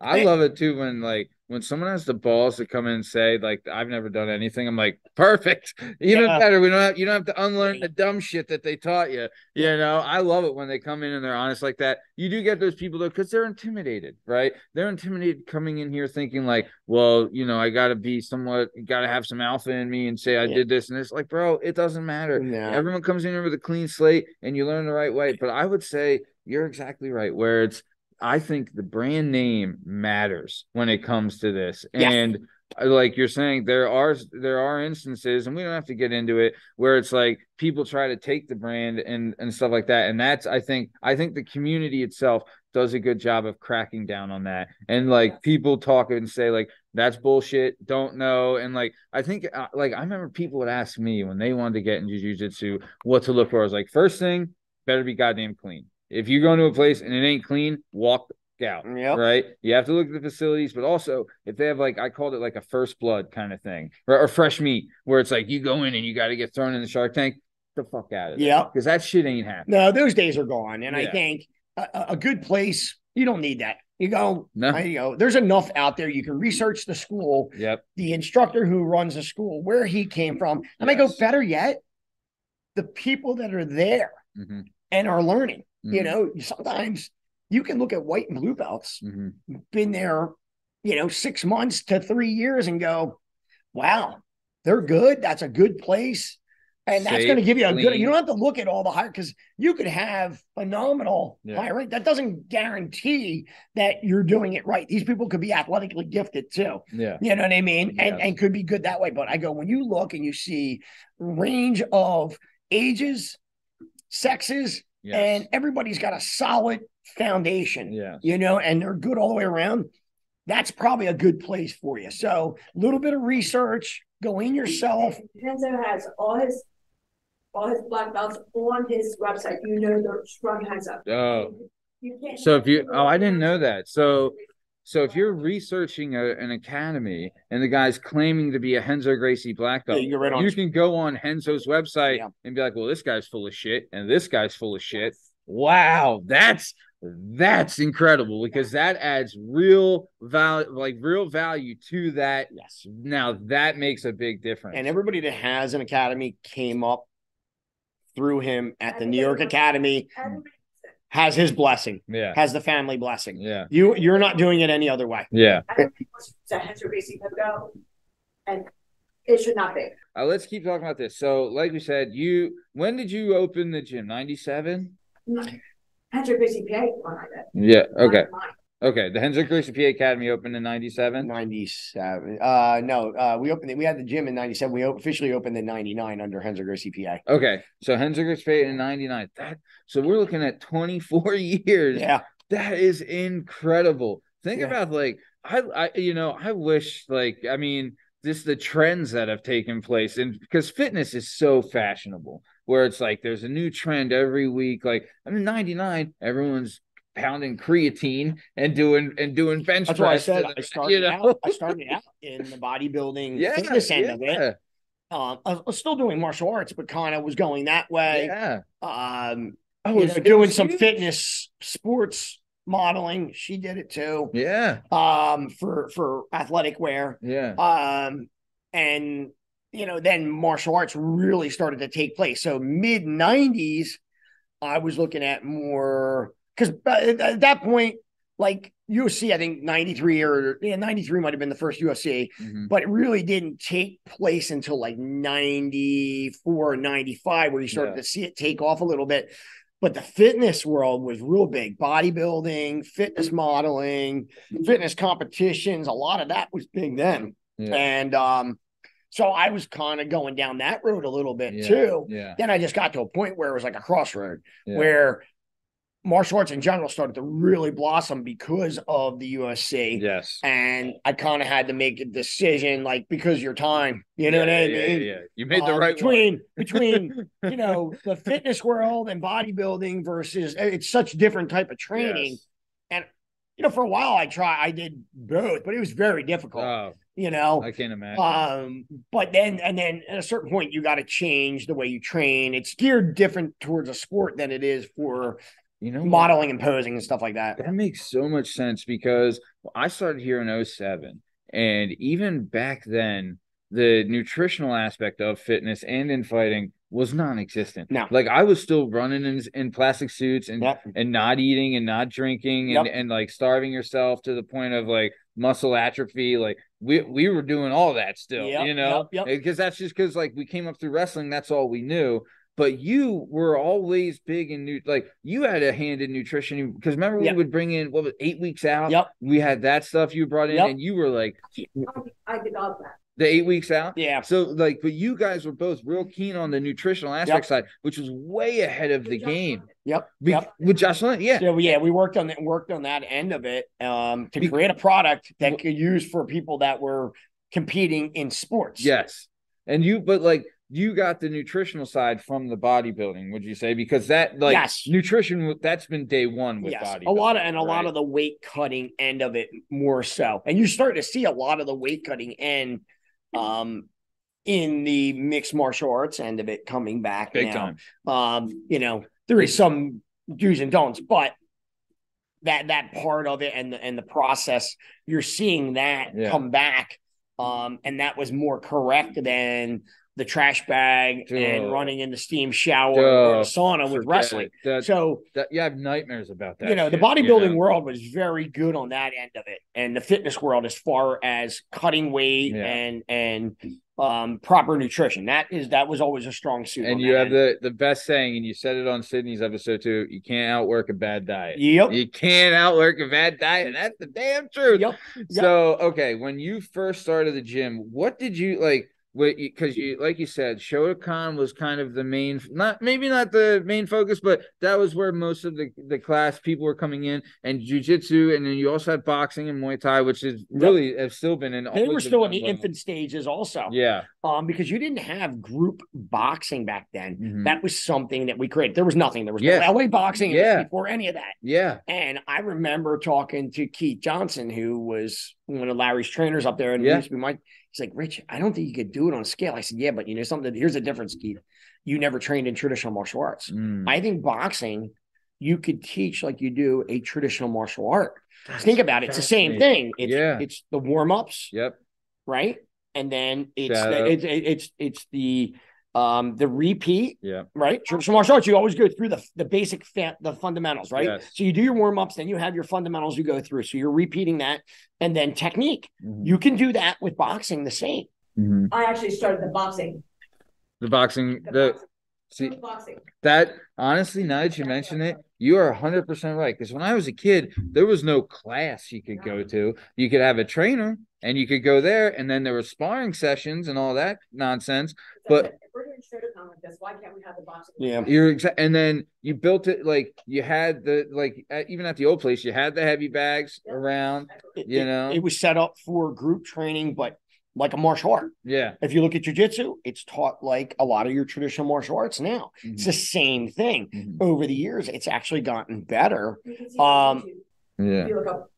I love it too when like when someone has the balls to come in and say like I've never done anything. I'm like perfect, even yeah. better. We don't have you don't have to unlearn the dumb shit that they taught you. You know, I love it when they come in and they're honest like that. You do get those people though because they're intimidated, right? They're intimidated coming in here thinking like, well, you know, I gotta be somewhat, gotta have some alpha in me and say I yeah. did this and this. Like, bro, it doesn't matter. No. Everyone comes in here with a clean slate and you learn the right way. But I would say you're exactly right where it's. I think the brand name matters when it comes to this. Yes. And like you're saying, there are there are instances, and we don't have to get into it, where it's like people try to take the brand and, and stuff like that. And that's, I think, I think the community itself does a good job of cracking down on that. And like people talk and say like, that's bullshit, don't know. And like, I think, like, I remember people would ask me when they wanted to get into jiu-jitsu what to look for. I was like, first thing, better be goddamn clean. If you go to a place and it ain't clean, walk out, yep. right? You have to look at the facilities, but also if they have like, I called it like a first blood kind of thing or, or fresh meat where it's like you go in and you got to get thrown in the shark tank, the fuck out of it. Yeah. Because that shit ain't happening. No, those days are gone. And yeah. I think a, a good place, you don't need that. You go, no. I, you know, there's enough out there. You can research the school, yep. the instructor who runs the school, where he came from. And yes. I go, better yet, the people that are there mm-hmm. and are learning. You know, sometimes you can look at white and blue belts, mm-hmm. been there, you know, six months to three years and go, wow, they're good. That's a good place. And Safe, that's going to give you a clean. good, you don't have to look at all the higher, because you could have phenomenal yeah. higher rank. That doesn't guarantee that you're doing it right. These people could be athletically gifted too. Yeah. You know what I mean? And, yes. and could be good that way. But I go, when you look and you see range of ages, sexes, yes. and everybody's got a solid foundation, yes. you know, and they're good all the way around. That's probably a good place for you. So a little bit of research, go in yourself. Renzo has all his all his black belts on his website. You know, the strong hands up. Oh, you can't so if you, oh, I didn't know that. So So if you're researching a, an academy and the guy's claiming to be a Renzo Gracie black belt, yeah, you're right on. You can go on Renzo's website yeah. and be like, well, this guy's full of shit and this guy's full of shit. Wow, that's that's incredible, because that adds real value, like real value to that. Yes. Now that makes a big difference. And everybody that has an academy came up through him at the New York Academy. Has his blessing, yeah. Has the family blessing, yeah. You you're not doing it any other way, yeah. I don't think Renzo Gracie could go, and it should not be. Uh, let's keep talking about this. So, like we said, you when did you open the gym? ninety-seven Renzo Gracie P A one, I did. Yeah. Okay. Okay. The Renzo Gracie P A Academy opened in ninety-seven ninety-seven Uh, no. Uh, we opened. It, we had the gym in ninety-seven We officially opened in ninety-nine under Renzo Gracie P A. Okay. So Renzo Gracie P A in ninety-nine That. So we're looking at twenty-four years Yeah. That is incredible. Think yeah. about like I, I. You know, I wish like I mean, just the trends that have taken place, and because fitness is so fashionable, where it's like there's a new trend every week. Like I mean, ninety-nine everyone's pounding creatine and doing and doing bench That's press. That's why I said I started, you know? out, I started out in the bodybuilding yeah, fitness end yeah. of it. Um, I was still doing martial arts, but kind of was going that way. Yeah. Um, I was you know, doing some huge. fitness sports modeling. She did it too. Yeah. Um, for for athletic wear. Yeah. Um, and you know, then martial arts really started to take place. So mid nineties, I was looking at more. Because at that point, like U F C, I think ninety-three or yeah, ninety-three might have been the first U F C, mm-hmm. but it really didn't take place until like ninety-four, ninety-five where you started yeah. to see it take off a little bit. But the fitness world was real big. Bodybuilding, fitness modeling, fitness competitions, a lot of that was big then. Yeah. And um, so I was kind of going down that road a little bit yeah. too. Yeah. Then I just got to a point where it was like a crossroad yeah. where martial arts in general started to really blossom because of the U F C. Yes. And I kind of had to make a decision, like, because your time, you know yeah, what I yeah, mean? Yeah, yeah. You made uh, the right between, one. Between, you know, the fitness world and bodybuilding versus it's such different type of training. Yes. And, you know, for a while I tried, I did both, but it was very difficult, oh, you know? I can't imagine. Um, but then, and then at a certain point, you got to change the way you train. It's geared different towards a sport than it is for, you know, modeling and posing and stuff like that. That makes so much sense, because I started here in oh seven and even back then, the nutritional aspect of fitness and in fighting was non-existent. No. Like I was still running in, in plastic suits and, yep. and not eating and not drinking and, yep. and like starving yourself to the point of like muscle atrophy. Like we, we were doing all that still, yep, you know, because yep, yep. that's just because like we came up through wrestling. That's all we knew. But you were always big in new, like you had a hand in nutrition, because remember we yep. would bring in what was eight weeks out. Yep, we had that stuff you brought in, yep. and you were like, I did all that. The eight weeks out, yeah. So like, but you guys were both real keen on the nutritional aspect yep. side, which was way ahead of the game. Yep. Be- yep. With Jocelyn, yeah, so, yeah, we worked on that, worked on that end of it um, to Be- create a product that could use for people that were competing in sports. Yes, and you, but like. You got the nutritional side from the bodybuilding, would you say? Because that, like, yes. nutrition, that's been day one with yes. bodybuilding. A lot of, and a right? lot of the weight cutting end of it more so. And you start to see a lot of the weight cutting end um, in the mixed martial arts end of it coming back. Big now. time. Um, you know, there is some do's and don'ts, but that that part of it and the, and the process, you're seeing that yeah. come back. Um, and that was more correct than the trash bag Duh. and running in the steam shower Duh. or the sauna with wrestling. That, so that, yeah, I have nightmares about that. You know, shit, the bodybuilding you know? world was very good on that end of it. And the fitness world, as far as cutting weight yeah. and, and um, proper nutrition, that is, that was always a strong suit. And you have the, the best saying, and you said it on Sydney's episode too, you can't outwork a bad diet. Yep. You can't outwork a bad diet. And that's the damn truth. Yep. Yep. So, okay. When you first started the gym, what did you like, because you, like you said, Shotokan was kind of the main, not maybe not the main focus, but that was where most of the, the class people were coming in, and jiu-jitsu, and then you also had boxing and Muay Thai, which is really yep. have still been in. They were still in the infant level. stages also. Yeah. Um, because you didn't have group boxing back then. Mm-hmm. That was something that we created. There was nothing. There was yeah. no L A boxing yeah. before any of that. Yeah. And I remember talking to Keith Johnson, who was one of Larry's trainers up there, and yeah. used to be my... He's like, Rich, I don't think you could do it on a scale. I said, yeah, but you know something, here's the difference, Keith. You never trained in traditional martial arts. Mm. I think boxing, you could teach like you do a traditional martial art. That's think about it. It's the same thing. It's, yeah. it's the warm-ups. Yep. Right? And then it's the, it's, it's it's the um the repeat. Yeah. Right? Traditional martial arts, you always go through the, the basic, fa the fundamentals, right? Yes. So you do your warm-ups, then you have your fundamentals you go through. So you're repeating that. And then technique. Mm-hmm. You can do that with boxing the same. Mm-hmm. I actually started the boxing. The boxing. The, the boxing. See, the boxing. That, honestly, now that you mention it, you are one hundred percent right. Because when I was a kid, there was no class you could go to. You could have a trainer, and you could go there, and then there were sparring sessions and all that nonsense. But if we're doing Shotokan like this, why can't we have the boxing? Yeah, you're exactly. And then you built it like you had the like at, even at the old place, you had the heavy bags yep. around. It, you it, know, it was set up for group training, but like a martial art. Yeah. If you look at jiu-jitsu, it's taught like a lot of your traditional martial arts now. Mm-hmm. It's the same thing. Mm-hmm. Over the years, it's actually gotten better. Um, yeah. If you look up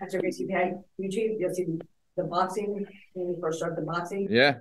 Renzo Gracie P A YouTube, you'll see the boxing when we first start the boxing. Yeah.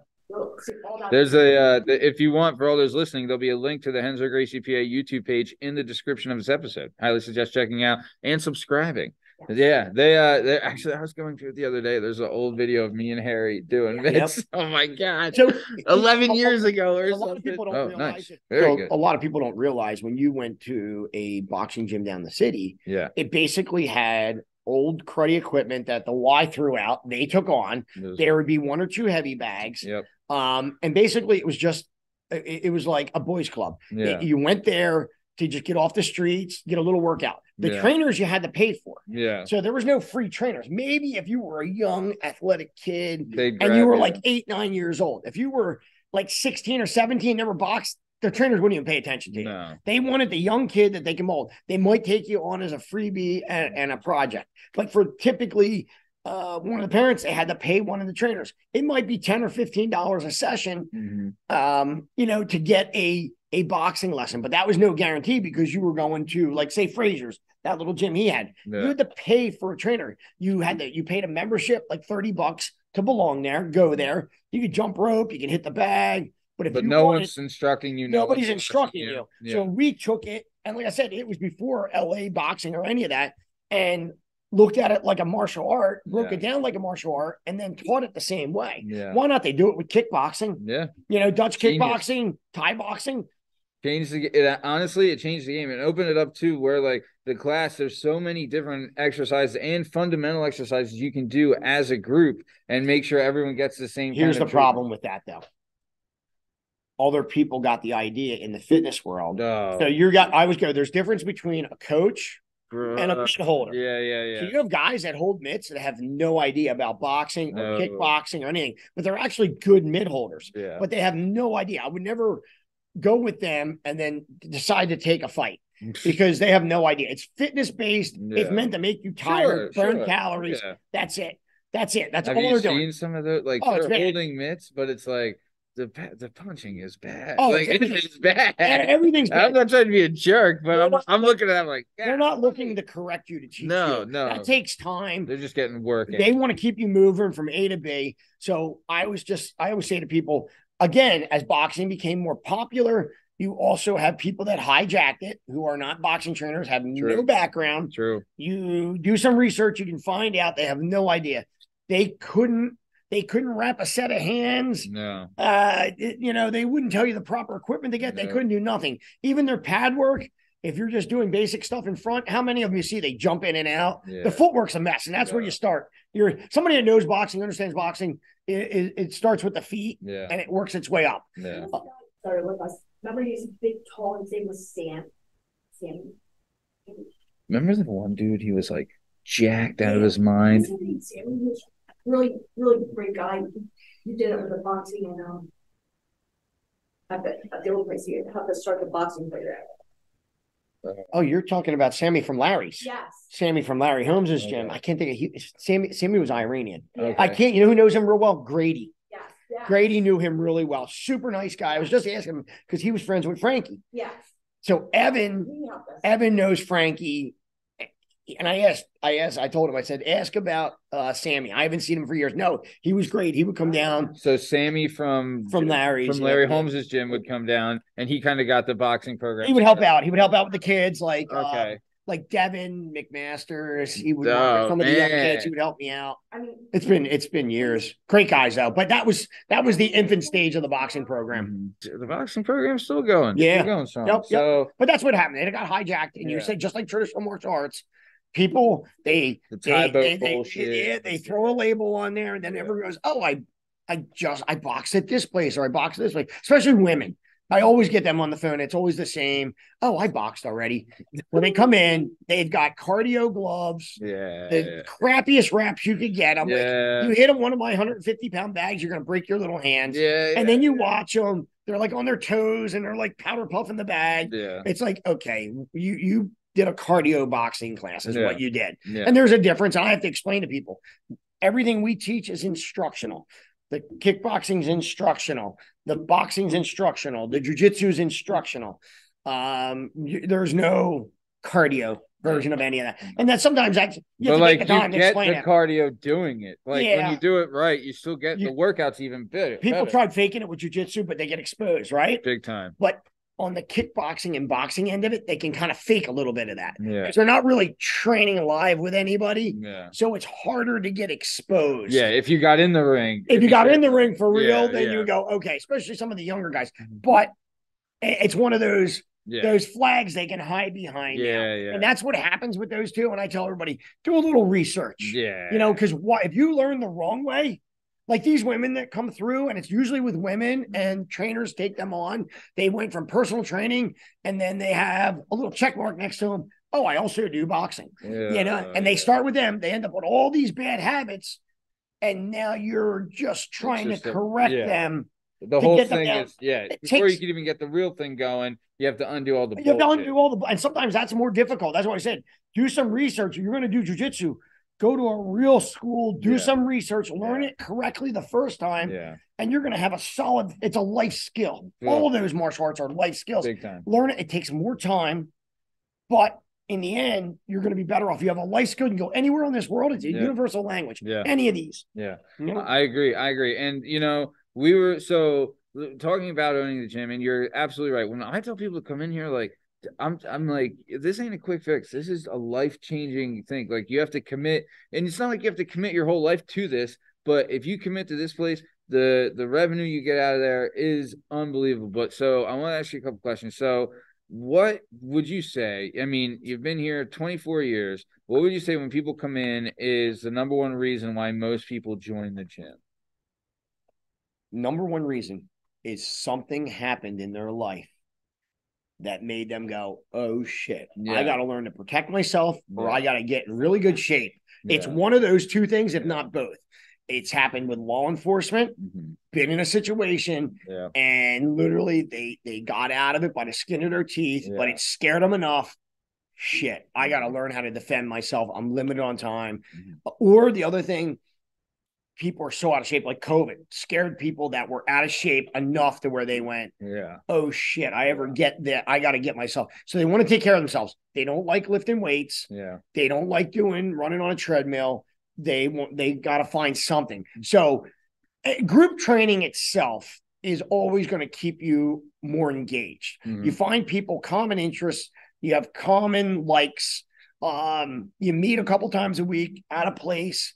There's a uh, if you want, for all those listening, there'll be a link to the Renzo Gracie P A YouTube page in the description of this episode. Highly suggest checking out and subscribing. Yeah, they uh, they actually. I was going through it the other day. There's an old video of me and Harry doing yeah, this. Yep. Oh my god, so, eleven years ago or something. Oh, nice. Very good. A lot of people don't realize when you went to a boxing gym down the city. Yeah, it basically had old cruddy equipment that the Y threw out. They took on. Was, there would be one or two heavy bags. Yep. Um, and basically it was just it, it was like a boys' club. Yeah. It, you went there to just get off the streets, get a little workout. The yeah. trainers you had to pay for. Yeah. So there was no free trainers. Maybe if you were a young athletic kid They'd and you were you. like eight, nine years old, if you were like sixteen or seventeen, never boxed, the trainers wouldn't even pay attention to you. No. They wanted the young kid that they can mold. They might take you on as a freebie and, and a project. Like for typically uh, one of the parents, they had to pay one of the trainers. It might be ten or fifteen dollars a session, mm-hmm. um, you know, to get a, a boxing lesson, but that was no guarantee because you were going to, like, say Frazier's, that little gym he had. Yeah. You had to pay for a trainer. You had to, you paid a membership, like thirty bucks to belong there, go there. You could jump rope, you can hit the bag. But if but you no wanted, one's instructing you. Nobody's instructing you. you. Yeah. So we took it. And like I said, it was before L A boxing or any of that. And looked at it like a martial art, broke yeah. it down like a martial art, and then taught it the same way. Yeah. Why not? They do it with kickboxing. Yeah. You know, Dutch kickboxing, Genius. Thai boxing. Changed the it, honestly, it changed the game and opened it up to where, like, the class, there's so many different exercises and fundamental exercises you can do as a group and make sure everyone gets the same. Here's kind of the treatment. problem with that, though. Other people got the idea in the fitness world. Oh. So you got, I was go. There's difference between a coach Bruh. and a mitt holder. Yeah, yeah, yeah. So you have guys that hold mitts that have no idea about boxing or oh. kickboxing or anything, but they're actually good mitt holders. Yeah. But they have no idea. I would never go with them and then decide to take a fight because they have no idea. It's fitness based. Yeah. It's meant to make you tired, sure, burn sure. calories. Yeah. That's it. That's it. That's have all they're doing. Have you seen some of those? Like, oh, they're holding mitts, but it's like, The, the punching is bad. Oh, like, it is bad. Everything's bad. I'm not trying to be a jerk, but I'm, not, I'm looking at them like, God. They're not looking to correct you to teach no, you. No, no. That takes time. They're just getting work. They want to keep you moving from A to B. So I was just, I always say to people, again, as boxing became more popular, you also have people that hijacked it who are not boxing trainers, have True. no background. True. You do some research, you can find out they have no idea. They couldn't They couldn't wrap a set of hands. No. Uh, it, you know, they wouldn't tell you the proper equipment to get. No. They couldn't do nothing. Even their pad work, if you're just doing basic stuff in front, how many of them you see they jump in and out? Yeah. The footwork's a mess, and that's yeah. where you start. You're somebody that knows boxing, understands boxing. It, it, it starts with the feet, yeah. and it works its way up. Yeah. Uh, Sorry, with us. Remember he's big, tall, and his name was Sam. Sammy. Remember the one dude? He was like jacked out of his mind. Really, really great guy. You did it with the boxing and um, at the at the old place you had to start the boxing program. Oh, you're talking about Sammy from Larry's. Yes. Sammy from Larry Holmes's gym. Okay. I can't think of he, Sammy. Sammy was Iranian. Okay. I can't. You know who knows him real well? Grady. Yes. Yeah. Grady knew him really well. Super nice guy. I was just asking him because he was friends with Frankie. Yes. So Evan, Evan knows Frankie. And I asked, I asked, I told him, I said, ask about uh, Sammy. I haven't seen him for years. No, he was great. He would come down. So Sammy from from Larry's, from Larry yeah. Holmes's gym would come down, and he kind of got the boxing program. He would help out. He would help out with the kids, like okay. uh, like Devin McMasters. He would oh, some of the young kids. He would help me out. I mean, it's been it's been years. Great guys though. But that was that was the infant stage of the boxing program. The boxing program's still going. Yeah, still going strong. Yep, yep. So, but that's what happened. It got hijacked, and yeah. you said just like traditional martial arts. People, they the they, they, they, they, they throw a label on there, and then everyone goes, oh, I I just, I boxed at this place, or I boxed at this place, especially women. I always get them on the phone. It's always the same. Oh, I boxed already. When they come in, they've got cardio gloves, yeah, the yeah. crappiest wraps you could get. I'm yeah. like, you hit them one of my one hundred fifty pound bags, you're going to break your little hands. Yeah, and yeah, then you yeah. watch them. They're like on their toes, and they're like powder puffing the bag. Yeah. It's like, okay, you, you, did a cardio boxing class is yeah. what you did. Yeah. And there's a difference. I have to explain to people, everything we teach is instructional. The kickboxing's instructional. The boxing's instructional. The jiu-jitsu's instructional. Um, there's no cardio version of any of that. And that sometimes I you but like you get the it. cardio doing it. Like yeah. when you do it right, you still get you, the workouts even better. People better. tried faking it with jiu-jitsu, but they get exposed, right? Big time. But on the kickboxing and boxing end of it, they can kind of fake a little bit of that. Yeah. They're not really training live with anybody. Yeah. So it's harder to get exposed. Yeah. If you got in the ring, if, if you got you in the ring for real, yeah, then yeah. you go, okay, especially some of the younger guys. But it's one of those, yeah. those flags they can hide behind. Yeah, now. yeah. And that's what happens with those two. And I tell everybody, do a little research. Yeah. You know, because what if you learn the wrong way? Like these women that come through, and it's usually with women, and trainers take them on. They went from personal training, and then they have a little check mark next to them. Oh, I also do boxing, yeah, you know, and they yeah. start with them. They end up with all these bad habits, and now you're just trying just to correct a, yeah. them. The whole thing is, yeah, it before takes, you can even get the real thing going, you have to undo all the You bullshit. have to undo all the, and sometimes that's more difficult. That's what I said. Do some research. You're going to do jiu-jitsu. Go to a real school, do yeah. some research, learn yeah. it correctly the first time, yeah. and you're going to have a solid, it's a life skill. Yeah. All of those martial arts are life skills. Big time. Learn it. It takes more time, but in the end, you're going to be better off. You have a life skill. You can go anywhere in this world. It's a yeah. universal language. Yeah. Any of these. Yeah. You know? I agree. I agree. And, you know, we were so talking about owning the gym, and you're absolutely right. When I tell people to come in here, like, I'm I'm like, this ain't a quick fix. This is a life-changing thing. Like, you have to commit, and it's not like you have to commit your whole life to this, but if you commit to this place, the the revenue you get out of there is unbelievable. But so I want to ask you a couple questions. So what would you say? I mean, you've been here twenty-four years. What would you say when people come in is the number one reason why most people join the gym? Number one reason is something happened in their life that made them go, oh, shit, yeah. I got to learn to protect myself, or yeah. I got to get in really good shape. Yeah. It's one of those two things, if not both. It's happened with law enforcement, mm-hmm. been in a situation, yeah. and literally they, they got out of it by the skin of their teeth, yeah. but it scared them enough. Shit, I got to learn how to defend myself. I'm limited on time. Mm-hmm. Or the other thing, people are so out of shape, like COVID scared people that were out of shape enough to where they went, yeah. oh shit, I ever get that. I got to get myself. So they want to take care of themselves. They don't like lifting weights. Yeah. They don't like doing running on a treadmill. They want, they got to find something. So group training itself is always going to keep you more engaged. Mm-hmm. You find people, common interests. You have common likes. Um, you meet a couple times a week at a place.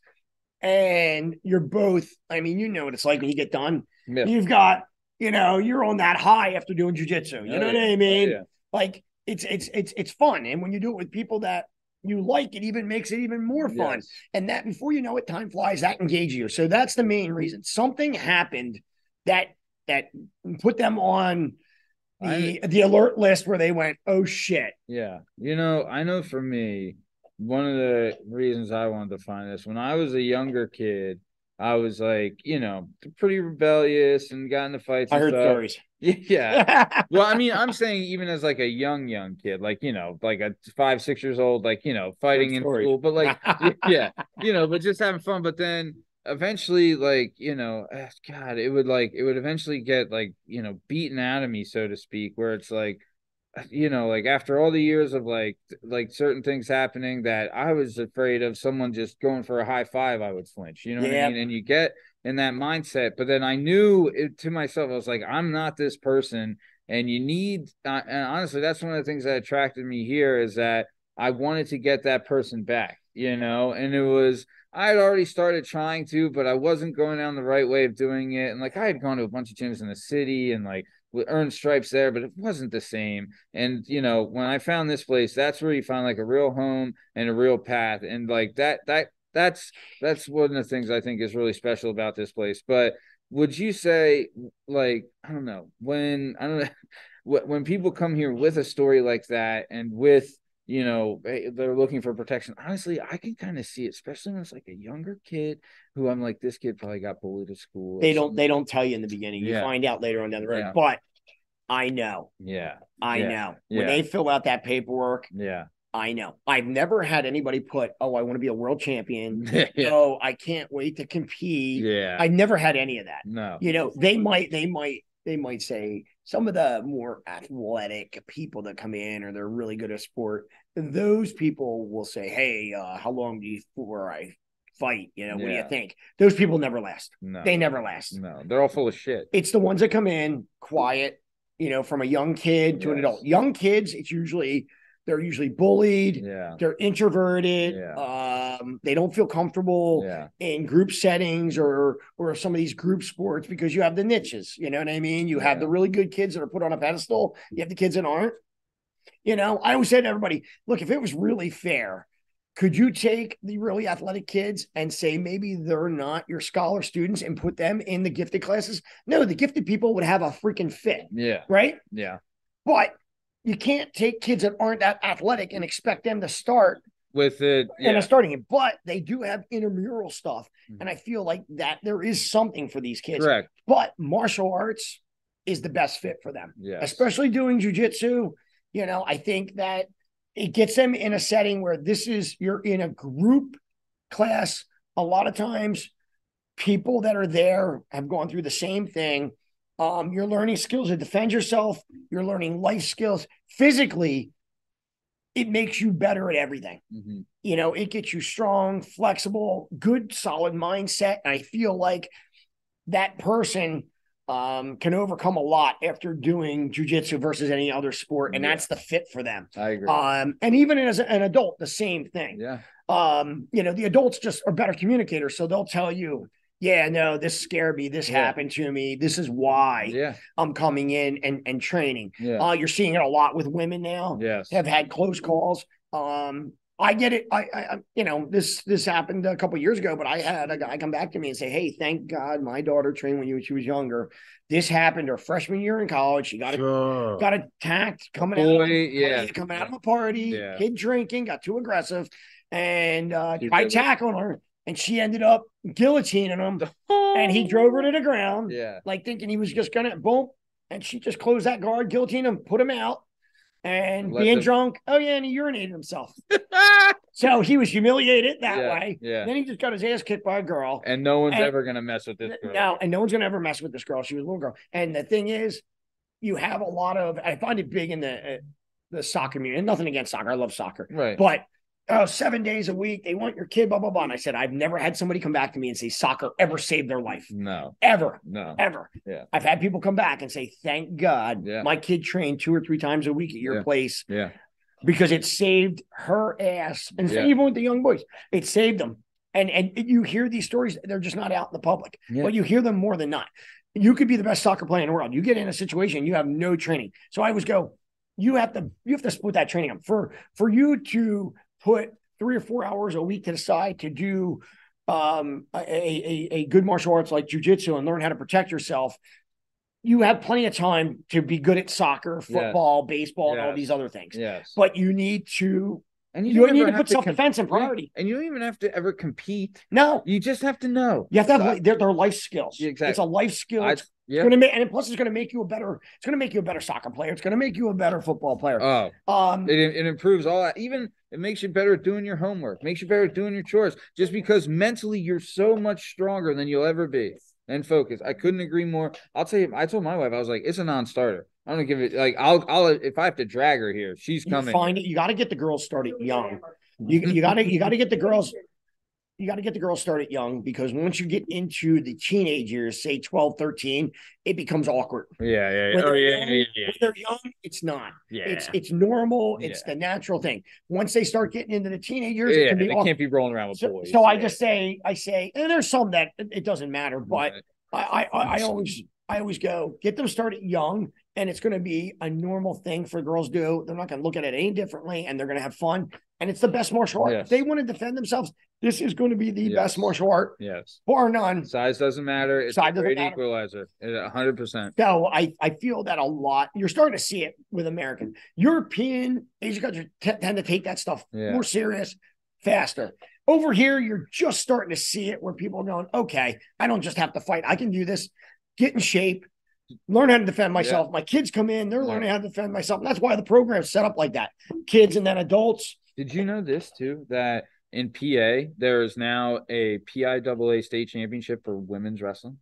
And you're both, I mean, you know what it's like when you get done. Yeah. You've got, you know, you're on that high after doing jiu-jitsu. You oh, know yeah. what I mean? Oh, yeah. Like, it's it's it's it's fun. And when you do it with people that you like, it even makes it even more fun. Yes. And that, before you know it, time flies, that engages you. So that's the main reason. Something happened that that put them on the, I, the alert list where they went, oh, shit. Yeah. You know, I know for me, one of the reasons I wanted to find this, when I was a younger kid, I was like, you know, pretty rebellious and got into fights. I and heard stuff. Stories. Yeah. Well, I mean, I'm saying even as like a young, young kid, like, you know, like a five, six years old, like, you know, fighting in school, but like, yeah, you know, but just having fun. But then eventually, like, you know, God, it would like, it would eventually get like, you know, beaten out of me, so to speak, where it's like, you know, like after all the years of like, like certain things happening that I was afraid of someone just going for a high five, I would flinch, you know yeah. what I mean? And you get in that mindset, but then I knew it to myself, I was like, I'm not this person. And you need, uh, and honestly, that's one of the things that attracted me here is that I wanted to get that person back, you know? And it was, I had already started trying to, but I wasn't going down the right way of doing it. And like, I had gone to a bunch of gyms in the city and like, we earned stripes there, but it wasn't the same. And, you know, when I found this place, that's where you find like a real home and a real path. And like that, that, that's, that's one of the things I think is really special about this place. But would you say like, I don't know, when, I don't know, when people come here with a story like that and with, you know, they're looking for protection. Honestly, I can kind of see it, especially when it's like a younger kid who I'm like, this kid probably got bullied at school. They don't, something. They don't tell you in the beginning. You yeah. find out later on down the road. Yeah. But I know. Yeah. I yeah. know. Yeah. When they fill out that paperwork. Yeah. I know. I've never had anybody put, oh, I want to be a world champion. yeah. Oh, I can't wait to compete. Yeah. I've never had any of that. No. You know, they might, they might, they might say, some of the more athletic people that come in or they're really good at sport, those people will say, hey, uh, how long do you before I fight? You know, yeah. what do you think? Those people never last. No. They never last. No, they're all full of shit. It's the ones that come in quiet, you know, from a young kid to yes. an adult. Young kids, it's usually, they're usually bullied. Yeah. They're introverted. Yeah. Um, they don't feel comfortable yeah. in group settings or or some of these group sports because you have the niches. You know what I mean? You yeah. have the really good kids that are put on a pedestal. You have the kids that aren't. You know, I always said to everybody, look, if it was really fair, could you take the really athletic kids and say maybe they're not your scholar students and put them in the gifted classes? No, the gifted people would have a freaking fit. Yeah. Right? Yeah. But you can't take kids that aren't that athletic and expect them to start with it. Yeah. And starting it, but they do have intramural stuff. Mm-hmm. And I feel like that there is something for these kids, correct. But martial arts is the best fit for them, yes. especially doing jiu-jitsu. You know, I think that it gets them in a setting where this is, you're in a group class. A lot of times people that are there have gone through the same thing. Um, you're learning skills to defend yourself. You're learning life skills. Physically, it makes you better at everything. Mm-hmm. You know, it gets you strong, flexible, good, solid mindset. And I feel like that person um, can overcome a lot after doing jiu-jitsu versus any other sport. And yeah. that's the fit for them. I agree. Um, and even as an adult, the same thing. Yeah. Um, you know, the adults just are better communicators. So they'll tell you, yeah, no, this scared me. This yeah. happened to me. This is why yeah. I'm coming in and, and training. Yeah. Uh, you're seeing it a lot with women now. Yes. Have had close calls. Um, I get it. I, I, you know, this, this happened a couple of years ago, but I had a guy come back to me and say, hey, thank God my daughter trained when she was younger. This happened her freshman year in college. She got, sure. got attacked coming, Boy, out, of, yeah. coming out of a party, yeah. kid drinking, got too aggressive. And uh, I tackled her. And she ended up guillotining him, and he drove her to the ground, yeah. like thinking he was just going to, boom, and she just closed that guard, guillotined him, put him out, and Let being them... drunk, oh, yeah, and he urinated himself. So he was humiliated that yeah, way. Yeah. Then he just got his ass kicked by a girl. And no one's and, ever going to mess with this girl. No, and no one's going to ever mess with this girl. She was a little girl. And the thing is, you have a lot of, I find it big in the, uh, the soccer community, and nothing against soccer. I love soccer. Right. But oh, seven days a week, they want your kid, blah, blah, blah. And I said, I've never had somebody come back to me and say soccer ever saved their life. No. Ever. No. Ever. Yeah. I've had people come back and say, thank God yeah. my kid trained two or three times a week at your yeah. place. Yeah. Because it saved her ass. And yeah. even with the young boys, it saved them. And, and you hear these stories, they're just not out in the public. Yeah. But you hear them more than not. You could be the best soccer player in the world. You get in a situation, you have no training. So I always go, you have to, you have to split that training up. For, for you to put three or four hours a week to the side to do um, a, a, a good martial arts like jiu-jitsu and learn how to protect yourself, you have plenty of time to be good at soccer, football, yes. baseball, yes. and all these other things. Yes. But you need to And you, you don't need to put self-defense in priority. And you don't even have to ever compete. No. You just have to know. You have to have their, their life skills. Yeah, exactly. It's a life skill. I, yeah. Gonna make, and plus it's going to make you a better, it's going to make you a better soccer player. It's going to make you a better football player. Oh, um, it, it improves all that. Even it makes you better at doing your homework, makes you better at doing your chores, just because mentally you're so much stronger than you'll ever be. And focus. I couldn't agree more. I'll tell you, I told my wife, I was like, it's a non-starter. I don't give it, like, I'll, I'll, if I have to drag her here, she's coming. You find it. You got to get the girls started young. You, you got to, you got to get the girls, you got to get the girls started young, because once you get into the teenage years, say twelve, thirteen, it becomes awkward. Yeah. yeah. When, oh, they're, yeah, young, yeah, yeah. when they're young, it's not. Yeah. It's, it's normal. It's yeah. the natural thing. Once they start getting into the teenage years, yeah, it can be they awkward. Can't be rolling around with so, boys. So yeah. I just say, I say, and there's some that it doesn't matter, but right. I, I, I always, I always go get them started young. And it's going to be a normal thing for girls to do. They're not going to look at it any differently, and they're going to have fun. And it's the best martial art. Yes. If they want to defend themselves, this is going to be the yes. best martial art. Yes. Bar none. Size doesn't matter. It's Size a great matter. equalizer. one hundred percent. So I, I feel that a lot. You're starting to see it with American. European, Asian countries tend to take that stuff yeah. more serious, faster. Over here, you're just starting to see it where people are going, okay, I don't just have to fight. I can do this. Get in shape. Learn how to defend myself. Yeah. My kids come in, they're learning how to defend myself. And that's why the program's set up like that. Kids and then adults. Did you know this too? That in P A, there is now a P I A A state championship for women's wrestling.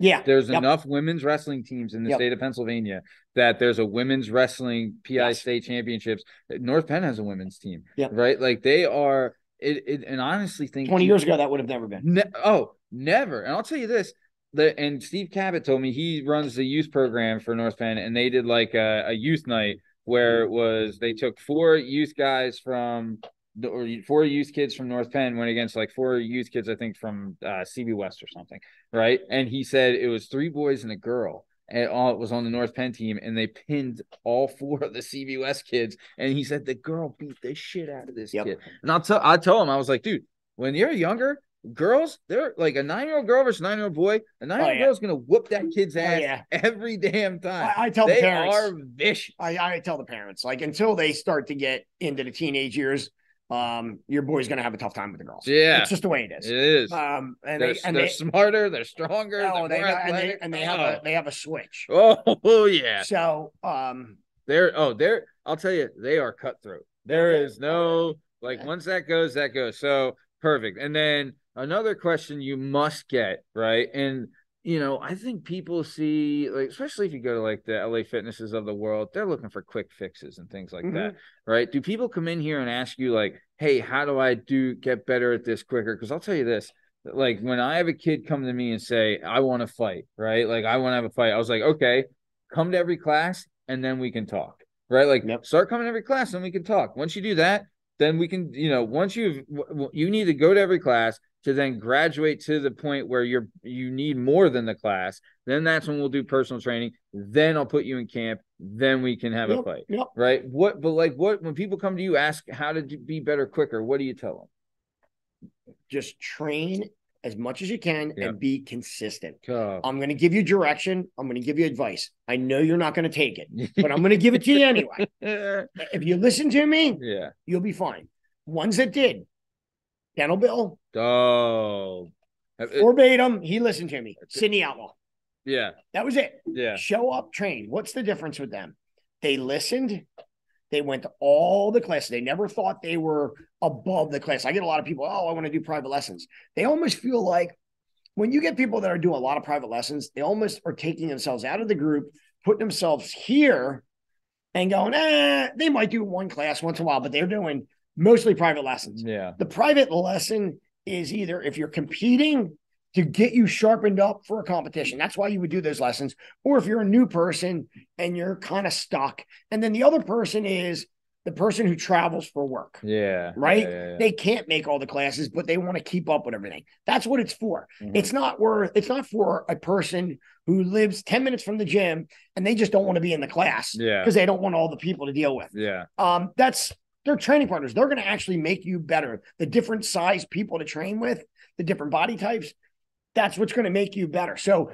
Yeah. There's yep. enough women's wrestling teams in the yep. state of Pennsylvania that there's a women's wrestling P I yes. state championships. North Penn has a women's team. Yep. Right. Like they are it, it and honestly think twenty years ago that would have never been. Ne- oh, never. And I'll tell you this. The, and Steve Cabot told me he runs the youth program for North Penn, and they did like a, a youth night where it was they took four youth guys from the, or four youth kids from North Penn went against like four youth kids, I think, from uh, C B West or something, right? And he said it was three boys and a girl, and all it was on the North Penn team, and they pinned all four of the C B West kids. And he said the girl beat the shit out of this yep. kid. And I'll tell, I told him, I was like, dude, when you're younger. Girls, they're like a nine-year-old girl versus a nine-year-old boy. A nine-year-old oh, yeah. girl is going to whoop that kid's ass oh, yeah. every damn time. I, I tell they the parents. They are vicious. I, I tell the parents, like, until they start to get into the teenage years, um, your boy's going to have a tough time with the girls. Yeah. It's just the way it is. It is. Um, and they're, they, and they're they, smarter. They're stronger. Oh, they're they, and, they, and they have oh. a they have a switch. Oh, yeah. So. um, They're, oh, they're, I'll tell you, they are cutthroat. There okay. is no, like, okay. once that goes, that goes. So, perfect. And then. Another question you must get, right? And, you know, I think people see, like, especially if you go to, like, the L A fitnesses of the world, they're looking for quick fixes and things like mm-hmm. that, right? Do people come in here and ask you, like, hey, how do I do get better at this quicker? Because I'll tell you this, like, when I have a kid come to me and say, I want to fight, right? Like, I want to have a fight. I was like, okay, come to every class, and then we can talk, right? Like, yep. start coming to every class, and we can talk. Once you do that, then we can, you know, once you've, you need to go to every class, to then graduate to the point where you're you need more than the class, then that's when we'll do personal training. Then I'll put you in camp. Then we can have yep, a fight, yep. right? What, but like, what when people come to you ask how to do, be better quicker, what do you tell them? Just train as much as you can yep. and be consistent. Oh. I'm going to give you direction. I'm going to give you advice. I know you're not going to take it, but I'm going to give it to you anyway. If you listen to me, yeah, you'll be fine. Ones that did. Dental Bill. Oh. Forbade him. He listened to me. Sydney Outlaw. Yeah. That was it. Yeah. Show up, train. What's the difference with them? They listened. They went to all the classes. They never thought they were above the class. I get a lot of people, oh, I want to do private lessons. They almost feel like when you get people that are doing a lot of private lessons, they almost are taking themselves out of the group, putting themselves here and going, eh, they might do one class once in a while, but they're doing mostly private lessons. Yeah. The private lesson is either if you're competing to get you sharpened up for a competition. That's why you would do those lessons. Or if you're a new person and you're kind of stuck. And then the other person is the person who travels for work. Yeah. Right? Yeah, yeah, yeah. They can't make all the classes, but they want to keep up with everything. That's what it's for. Mm-hmm. It's not worth, it's not for a person who lives ten minutes from the gym and they just don't want to be in the class. Yeah. Because they don't want all the people to deal with. Yeah. Um, that's They're training partners. They're going to actually make you better. The different size people to train with, the different body types, that's what's going to make you better. So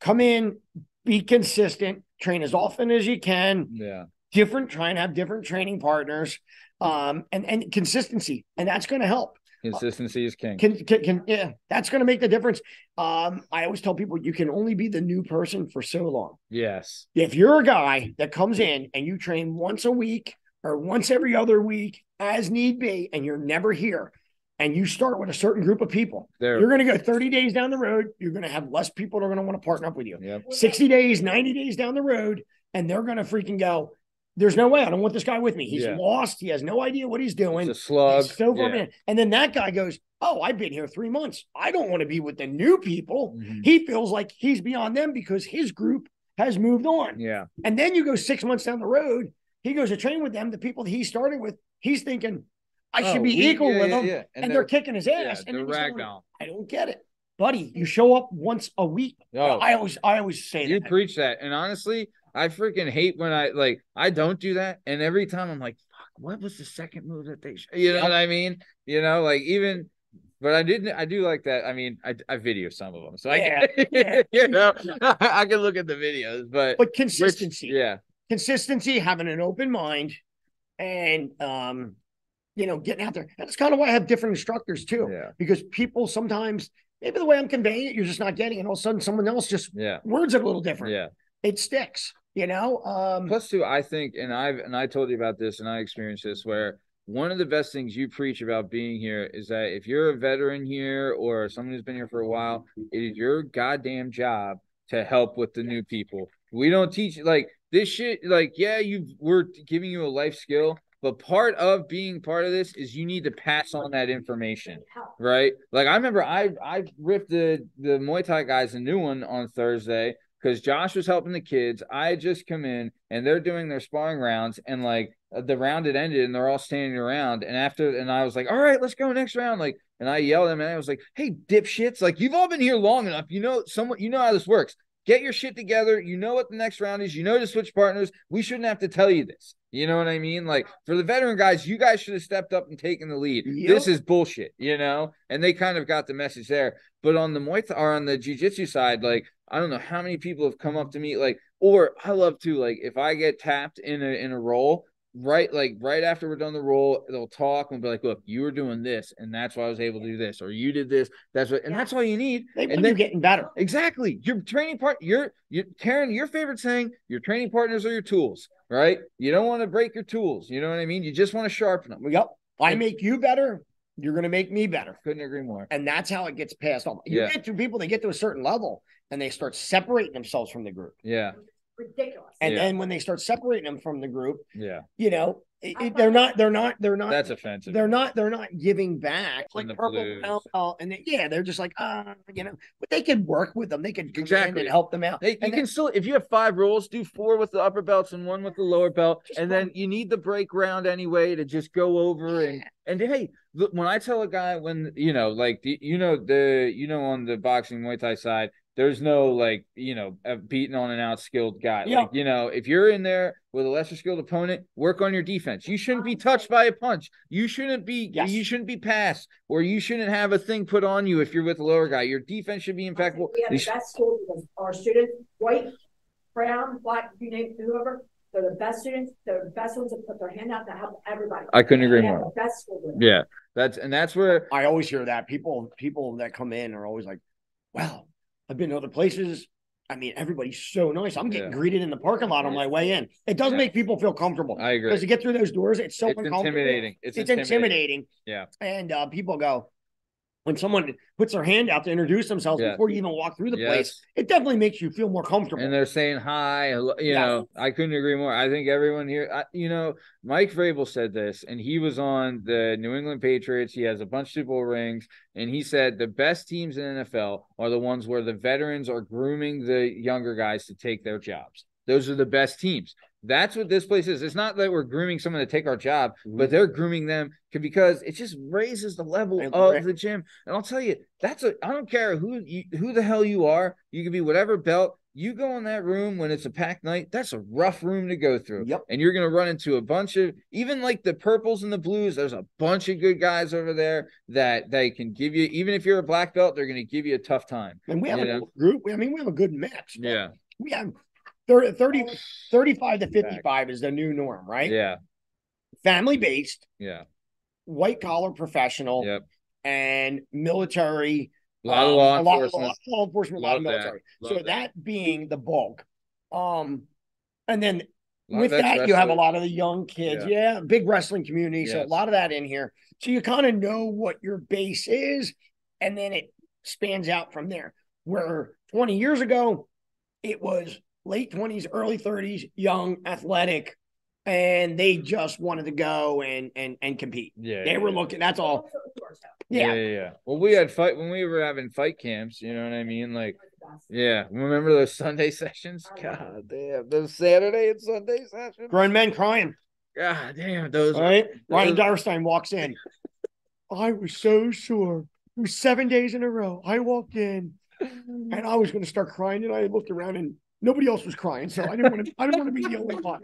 come in, be consistent, train as often as you can. Yeah. different, try and have different training partners, um, and, and consistency. And that's going to help. Consistency is king. Can, can, can, yeah, that's going to make the difference. Um, I always tell people you can only be the new person for so long. Yes. If you're a guy that comes in and you train once a week or once every other week as need be, and you're never here, and you start with a certain group of people, there. You're going to go thirty days down the road. You're going to have less people that are going to want to partner up with you. Yep. sixty days, ninety days down the road, and they're going to freaking go, there's no way. I don't want this guy with me. He's yeah. lost. He has no idea what he's doing. It's a slug. He's so yeah. And then that guy goes, oh, I've been here three months. I don't want to be with the new people. Mm-hmm. He feels like he's beyond them because his group has moved on. Yeah. And then you go six months down the road, he goes to train with them. The people that he started with, he's thinking, I oh, should be we, equal yeah, with them. Yeah, yeah. And, and they're, they're kicking his ass. Yeah, and they're going, I don't get it. Buddy, you show up once a week. Oh, I always I always say you that. You preach that. And honestly, I freaking hate when I, like, I don't do that. And every time I'm like, fuck, what was the second move that they, sh-? you know yeah. what I mean? You know, like even, but I didn't, I do like that. I mean, I, I video some of them. So yeah. I, can, yeah. you know, I, I can look at the videos, but. But consistency. Which, yeah. Consistency, having an open mind and, um, you know, getting out there. That's kind of why I have different instructors too, yeah. because people sometimes, maybe the way I'm conveying it, you're just not getting it. And all of a sudden someone else just yeah. words are a little different. Yeah. It sticks, you know. Um, Plus, too, I think, and I've and I told you about this, and I experienced this, where one of the best things you preach about being here is that if you're a veteran here or someone who's been here for a while, it is your goddamn job to help with the new people. We don't teach like this shit. Like, yeah, you we're giving you a life skill, but part of being part of this is you need to pass on that information, right? Like, I remember I I ripped the the Muay Thai guys a new one on Thursday. Because Josh was helping the kids. I had just come in, and they're doing their sparring rounds, and, like, the round had ended, and they're all standing around. And after, and I was like, all right, let's go next round. Like, and I yelled at them, and I was like, hey, dipshits, like, you've all been here long enough. You know, someone, you know how this works. Get your shit together. You know what the next round is. You know to switch partners. We shouldn't have to tell you this. You know what I mean? Like, for the veteran guys, you guys should have stepped up and taken the lead. Yep. This is bullshit, you know? And they kind of got the message there. But on the Muay Thai or on the jiu-jitsu side, like, I don't know how many people have come up to me, like, or I love to, like, if I get tapped in a, in a roll, right, like, right after we're done the roll, they'll talk and be like, look, you were doing this, and that's why I was able to do this, or you did this, that's what, and yeah. that's all you need. They, and then you're getting better. Exactly. Your training part, your, your, Karen, your favorite saying, your training partners are your tools, right? You don't want to break your tools. You know what I mean? You just want to sharpen them. Yep. I make you better. You're going to make me better. Couldn't agree more. And that's how it gets passed on. You yeah. get to people, they get to a certain level and they start separating themselves from the group. Yeah. Ridiculous. And yeah. then when they start separating them from the group, yeah, you know, it, it, they're not, they're not, they're not, that's offensive. They're not, they're not giving back. It's like purple belt, uh, and they, yeah, they're just like, uh, you know, but they could work with them. They could exactly and help them out. They, you then, can still, if you have five rules, do four with the upper belts and one with the lower belt. And fun. Then you need the break round anyway to just go over yeah. and, and hey, look, when I tell a guy, when, you know, like, the, you know, the, you know, on the boxing Muay Thai side, there's no, like, you know, beating on an out-skilled guy. Yeah. Like, you know, if you're in there with a lesser-skilled opponent, work on your defense. You shouldn't be touched by a punch. You shouldn't be yes. you shouldn't be passed, or you shouldn't have a thing put on you if you're with a lower guy. Your defense should be impeccable. We have the best students, our students, white, brown, black, you name whoever. They're the best students. They're the best ones that put their hand out to help everybody. I couldn't agree more. The best yeah, that's and that's where I always hear that people people that come in are always like, wow. I've been to other places. I mean, everybody's so nice. I'm getting yeah. greeted in the parking lot on my way in. It does yeah. make people feel comfortable. I agree. Because to get through those doors, it's so it's uncomfortable. Intimidating. It's, it's intimidating. It's intimidating. Yeah. And uh, people go, when someone puts their hand out to introduce themselves yeah. before you even walk through the yes. place, it definitely makes you feel more comfortable. And they're saying hi. You yeah. know, I couldn't agree more. I think everyone here, I, you know, Mike Vrabel said this, and he was on the New England Patriots. He has a bunch of Super Bowl rings. And he said the best teams in the N F L are the ones where the veterans are grooming the younger guys to take their jobs. Those are the best teams. That's what this place is. It's not that we're grooming someone to take our job, mm-hmm. but they're grooming them because it just raises the level of the gym. And I'll tell you, that's a, I don't care who you, who the hell you are. You can be whatever belt. You go in that room when it's a packed night, that's a rough room to go through. Yep. And you're going to run into a bunch of, even like the purples and the blues, there's a bunch of good guys over there that they can give you, even if you're a black belt, they're going to give you a tough time. And we have a know? group. I mean, we have a good match. Yeah. We have thirty, thirty-five to fifty-five is the new norm, right? Yeah. Family-based. Yeah. White-collar professional. Yep. And military. A lot of law um, enforcement. A lot of law enforcement, a lot of military. That. So that. that being the bulk. Um, and then with that, wrestling. You have a lot of the young kids. Yeah. yeah big wrestling community. Yes. So a lot of that in here. So you kind of know what your base is, and then it spans out from there. Where twenty years ago, it was late twenties, early thirties, young, athletic, and they just wanted to go and and and compete. Yeah, they yeah, were yeah. looking. That's all. Yeah. yeah, yeah, yeah. Well, we had fight when we were having fight camps. You know what I mean? Like, yeah. Remember those Sunday sessions? God damn, those Saturday and Sunday sessions. Grown men crying. God damn, those. All right. Those... Ryan Darstein walks in. I was so sure. It was seven days in a row. I walked in, and I was going to start crying, and I looked around and. Nobody else was crying, so I didn't want to. I didn't want to be the only one.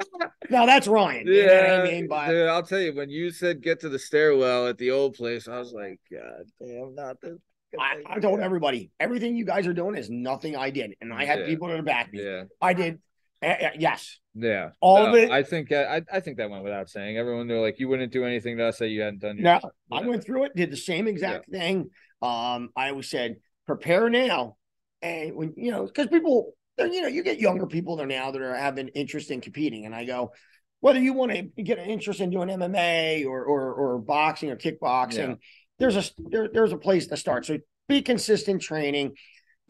Now that's Ryan. Yeah, you know what I mean? But, dude, I'll tell you, when you said get to the stairwell at the old place, I was like, God damn, not this. I, I told everybody, everything you guys are doing is nothing I did, and I had yeah. people that are back me. Yeah, I did. Uh, uh, yes. Yeah. All no, of it. I think I, I think that went without saying. Everyone, they're like, you wouldn't do anything to us that you hadn't done. No, I went through it, did the same exact yeah. thing. Um, I always said, prepare now, and when you know, because people. You know, you get younger people there now that are having interest in competing. And I go, whether you want to get an interest in doing M M A or or, or boxing or kickboxing, yeah. there's a there, there's a place to start. So be consistent training.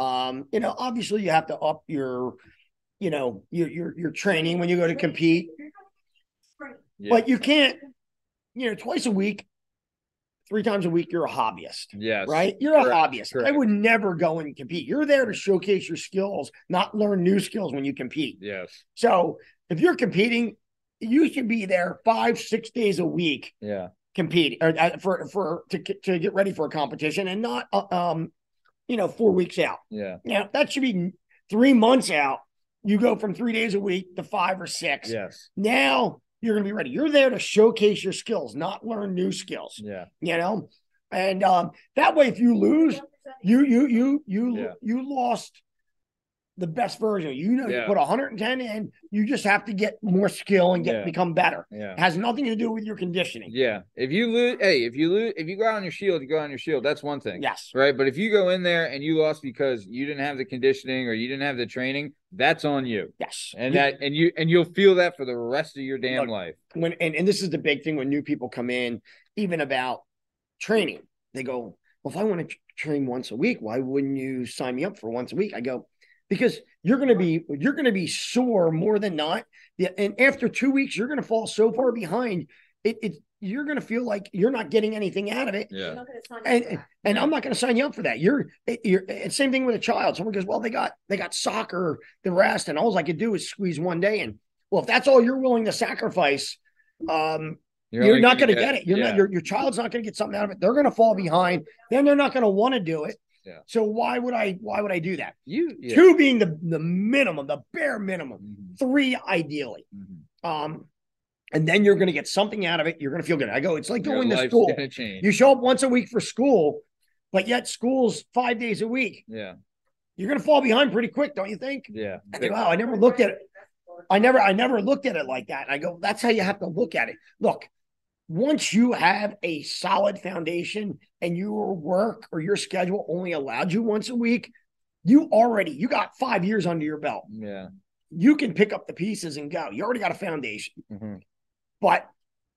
Um, you know, obviously you have to up your, you know, your your, your training when you go to compete. Yeah. But you can't, you know, twice a week, three times a week, you're a hobbyist. Yes. Right? You're correct, a hobbyist. Correct. I would never go and compete. You're there to showcase your skills, not learn new skills when you compete. Yes. So if you're competing, you should be there five, six days a week. Yeah. Compete or uh, for, for, to, to get ready for a competition and not, uh, um, you know, four weeks out. Yeah. Now that should be three months out. You go from three days a week to five or six. Yes. Now, you're going to be ready. You're there to showcase your skills, not learn new skills. Yeah. You know, and um, that way, if you lose, you, you, you, you, yeah. you lost the best version. You know, yeah. you put one hundred ten in, you just have to get more skill and get, yeah. become better. Yeah. It has nothing to do with your conditioning. Yeah. If you lose, Hey, if you lose, if you go out on your shield, you go on your shield. That's one thing. Yes. Right. But if you go in there and you lost because you didn't have the conditioning or you didn't have the training, that's on you. Yes. And you, that, and you, and you'll feel that for the rest of your damn look, life. When, and, and this is the big thing when new people come in, even about training, they go, well, if I want to train once a week, why wouldn't you sign me up for once a week? I go, because you're going to be, you're going to be sore more than not. And after two weeks, you're going to fall so far behind it. it you're going to feel like you're not getting anything out of it. Yeah. And, and I'm not going to sign you up for that. You're, you're, it's same thing with a child. Someone goes, well, they got, they got soccer, the rest. And all I could do is squeeze one day. And well, if that's all you're willing to sacrifice, um, You're, you're not going to get, get it. You're yeah. not, your, your child's not going to get something out of it. They're going to fall behind. Then they're not going to want to do it. Yeah. So why would I, why would I do that? You yeah. Two being the, the minimum, the bare minimum, mm-hmm. three ideally. Mm-hmm. Um, and then you're going to get something out of it. You're going to feel good. I go, it's like going to school. You show up once a week for school, but yet school's five days a week. Yeah. You're going to fall behind pretty quick. Don't you think? Yeah. And they go, wow, I never looked at it. I never, I never looked at it like that. And I go, that's how you have to look at it. Look, once you have a solid foundation and your work or your schedule only allowed you once a week, you already, you got five years under your belt. Yeah. You can pick up the pieces and go, you already got a foundation. Mm-hmm. But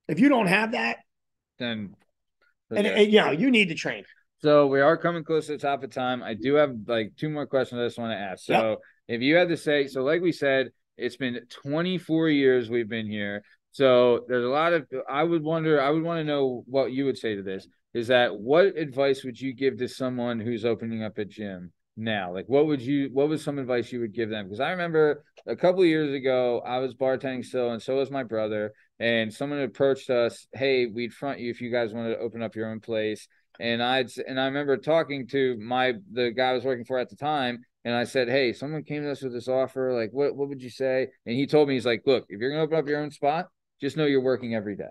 if you don't have that, then and, and, you know, you need to train. So we are coming close to the top of time. I do have like two more questions I just want to ask. So yep. if you had to say, so like we said, it's been twenty-four years we've been here. So there's a lot of, I would wonder, I would want to know what you would say to this is that what advice would you give to someone who's opening up a gym now? Like, what would you, what was some advice you would give them? Because I remember a couple of years ago, I was bartending still, and so was my brother. And someone approached us, hey, we'd front you if you guys wanted to open up your own place. And I'd, and I remember talking to my, the guy I was working for at the time. And I said, hey, someone came to us with this offer. Like, what, what would you say? And he told me, he's like, look, if you're going to open up your own spot, just know you're working every day,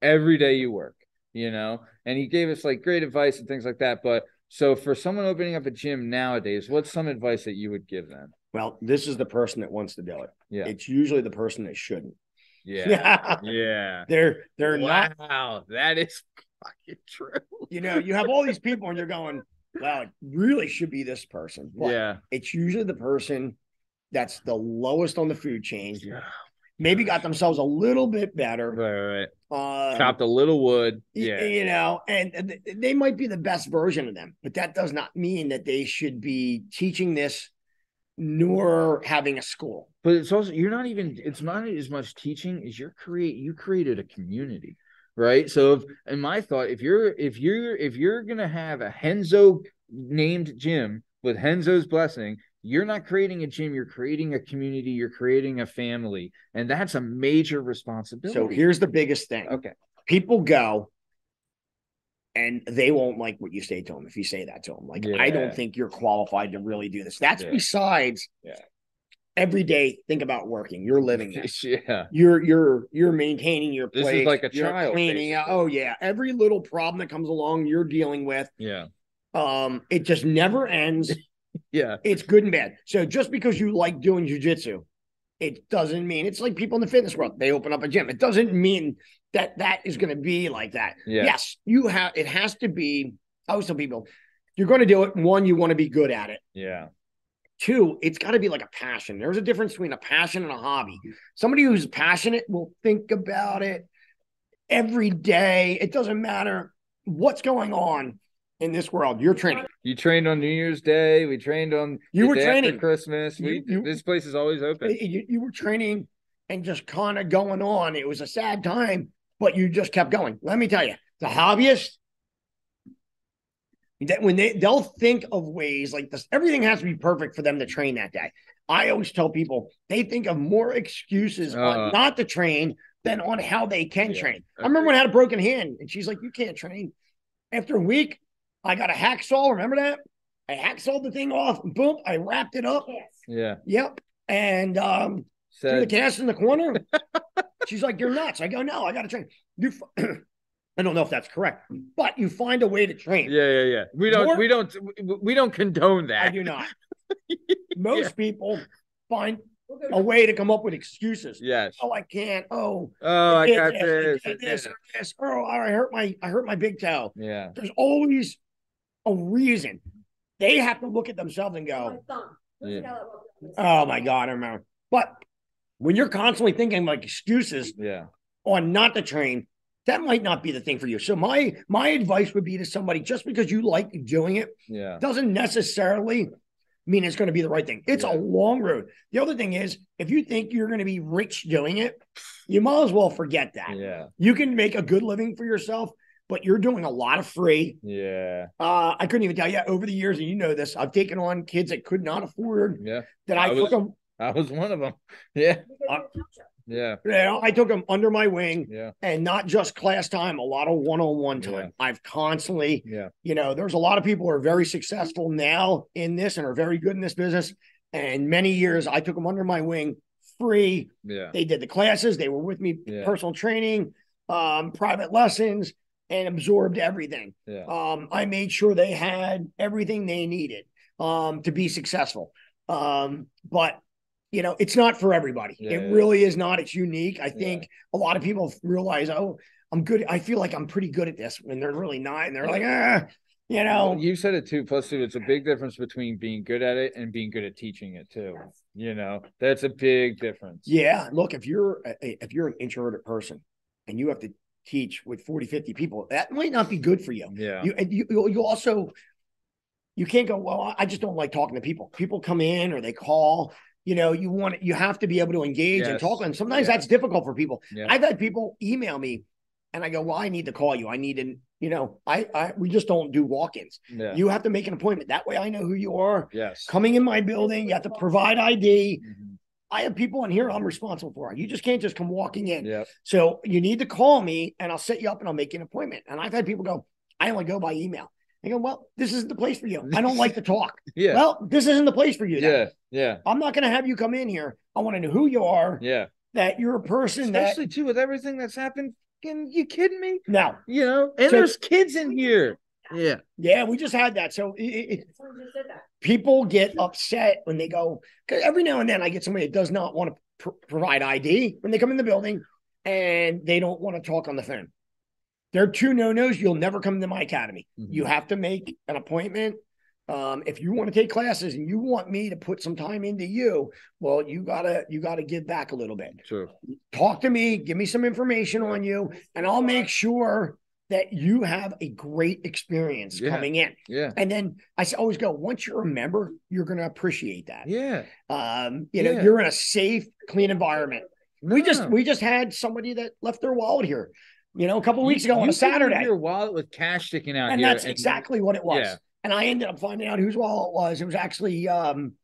every day you work, you know? And he gave us like great advice and things like that. But so for someone opening up a gym nowadays, what's some advice that you would give them? well, this is the person that wants to do it. Yeah. It's usually the person that shouldn't. Yeah. Yeah. They're they're wow, not. Wow, that is fucking true. You know, you have all these people and you're going, wow, it really should be this person. But yeah. It's usually the person that's the lowest on the food chain. Yeah. Maybe got themselves a little bit better. Right, right. Um, Chopped a little wood. Yeah. You know, and they might be the best version of them, but that does not mean that they should be teaching this nor having a school. But it's also, you're not even, it's not as much teaching as you're create, you created a community, right? So if, in my thought, if you're, if you're, if you're going to have a Henzo named gym with Henzo's blessing, you're not creating a gym, you're creating a community, you're creating a family, and that's a major responsibility. So here's the biggest thing. Okay. People go, and they won't like what you say to them if you say that to them. Like, yeah. I don't think you're qualified to really do this. That's yeah. besides yeah. every day, think about working. You're living this. Yeah. You're, you're, you're maintaining your place. This is like a you're child. Cleaning out. Oh, yeah. Every little problem that comes along, you're dealing with. Yeah. Um, it just never ends. Yeah. It's good and bad. So just because you like doing jiu-jitsu, it doesn't mean it's like people in the fitness world. They open up a gym. It doesn't mean that that is going to be like that. Yeah. Yes, you have, it has to be. I always tell people, you're going to do it. One, you want to be good at it. Yeah. Two, it's got to be like a passion. There's a difference between a passion and a hobby. Somebody who's passionate will think about it every day. It doesn't matter what's going on in this world. You're training. You trained on New Year's Day. We trained on you were training Christmas. We, you, you, this place is always open. You, you were training and just kind of going on. It was a sad time, but you just kept going. Let me tell you, the hobbyists, that when they they'll think of ways like this, everything has to be perfect for them to train that day. I always tell people they think of more excuses uh, on not to train than on how they can yeah, train. Okay. I remember when I had a broken hand, and she's like, "You can't train." After a week, I got a hacksaw. Remember that? I hacksawed the thing off. Boom. I wrapped it up. Yes. Yeah. Yep. And um, Said. threw the cast in the corner. She's like, "You're nuts." I go, "No, I got to train." You, f I don't know if that's correct, but you find a way to train. Yeah, yeah, yeah. We don't, More, we don't, we don't condone that. I do not. Most yeah. people find a way to come up with excuses. Yes. Oh, I can't. Oh, oh, I, I got this. I did this, or this. Oh, I hurt my, I hurt my big toe. Yeah. There's always a reason. They have to look at themselves and go, yeah. "Oh my God, I remember." But when you're constantly thinking like excuses, yeah, on not to train, that might not be the thing for you. So my my advice would be to somebody: just because you like doing it, yeah, doesn't necessarily mean it's going to be the right thing. It's yeah. a long road. The other thing is, if you think you're going to be rich doing it, you might as well forget that. Yeah, you can make a good living for yourself, but you're doing a lot of free. Yeah. Uh, I couldn't even tell you. Over the years, and you know this, I've taken on kids that could not afford. Yeah. That I, I took was, them. I was one of them. Yeah. Uh, yeah. You know, I took them under my wing. Yeah. And not just class time, a lot of one-on-one time. Yeah. I've constantly, yeah. you know, there's a lot of people who are very successful now in this and are very good in this business. And many years, I took them under my wing free. Yeah. They did the classes. They were with me, yeah. personal training, um, private lessons, and absorbed everything. Yeah. Um, I made sure they had everything they needed um, to be successful. Um, but, you know, it's not for everybody. Yeah, it yeah. really is not. It's unique. I think yeah. a lot of people realize, oh, I'm good. I feel like I'm pretty good at this, when they're really not. And they're yeah. like, ah, you know. Well, you said it too. Plus, it's a big difference between being good at it and being good at teaching it too. Yes. You know, that's a big difference. Yeah. Look, if you're, a, if you're an introverted person and you have to teach with forty, fifty people, that might not be good for you. Yeah. You, and you, you also, you can't go, well, I just don't like talking to people. People come in or they call, you know, you want, you have to be able to engage yes. and talk. And sometimes yeah. that's difficult for people. Yeah. I've had people email me and I go, well, I need to call you. I need to, you know, I, I, we just don't do walk-ins. Yeah. You have to make an appointment. That way I know who you are. Yes. Coming in my building, you have to provide I D. Mm-hmm. I have people in here I'm responsible for. You just can't just come walking in. Yep. So you need to call me and I'll set you up and I'll make you an appointment. And I've had people go, I only go by email. I go, well, this isn't the place for you. I don't like to talk. Yeah. Well, this isn't the place for you. Then. Yeah. Yeah. I'm not going to have you come in here. I want to know who you are. Yeah. That you're a person. Especially that, too, with everything that's happened. Can you kidding me? No. You know, and so, there's kids in here. Yeah. Yeah. We just had that. So it, it, you said that. people get upset when they go, because every now and then I get somebody that does not want to pr- provide I D when they come in the building, and they don't want to talk on the phone. There are two no-nos. You'll never come to my academy. Mm-hmm. You have to make an appointment. Um, if you want to take classes and you want me to put some time into you, well, you gotta, you gotta give back a little bit. Sure. Talk to me, give me some information on you, and I'll make sure that you have a great experience yeah. coming in. Yeah. And then I always go, once you're a member, you're going to appreciate that. Yeah. Um, you know, yeah. you're in a safe, clean environment. No. We just, we just had somebody that left their wallet here, you know, a couple of weeks ago you, on a Saturday. Your wallet with cash sticking out. And here, that's and exactly what it was. Yeah. And I ended up finding out whose wallet it was. It was actually um,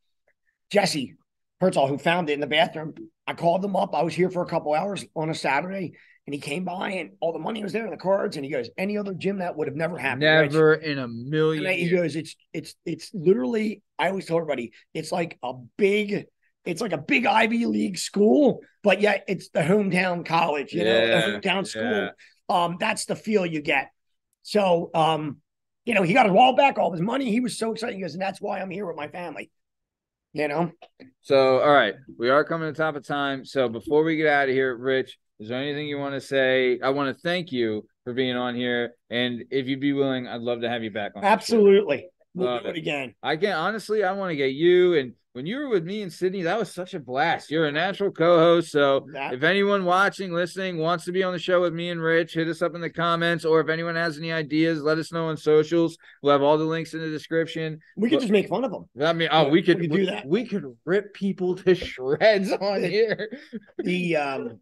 Jesse Hertzall who found it in the bathroom. I called them up. I was here for a couple hours on a Saturday, and he came by, and all the money was there in the cards. And he goes, "Any other gym that would have never happened." Never Rich. in a million. And he years. goes, "It's it's it's literally." I always tell everybody, it's like a big, it's like a big Ivy League school, but yet it's the hometown college, you yeah, know, the hometown yeah. school. Um, that's the feel you get. So, um, you know, he got his wallet back, all his money. He was so excited. He goes, "And that's why I'm here with my family." You know? So, all right. We are coming to the top of time. So before we get out of here, Rich, is there anything you want to say? I want to thank you for being on here. And if you'd be willing, I'd love to have you back on. Absolutely. We'll do it again. I can honestly, I want to get you. And when you were with me in Sydney, that was such a blast. You're a natural co-host. So that, if anyone watching, listening, wants to be on the show with me and Rich, hit us up in the comments. Or if anyone has any ideas, let us know on socials. We'll have all the links in the description. We could but, just make fun of them. I mean, oh, yeah, we could we, do that. We could rip people to shreds on here. The um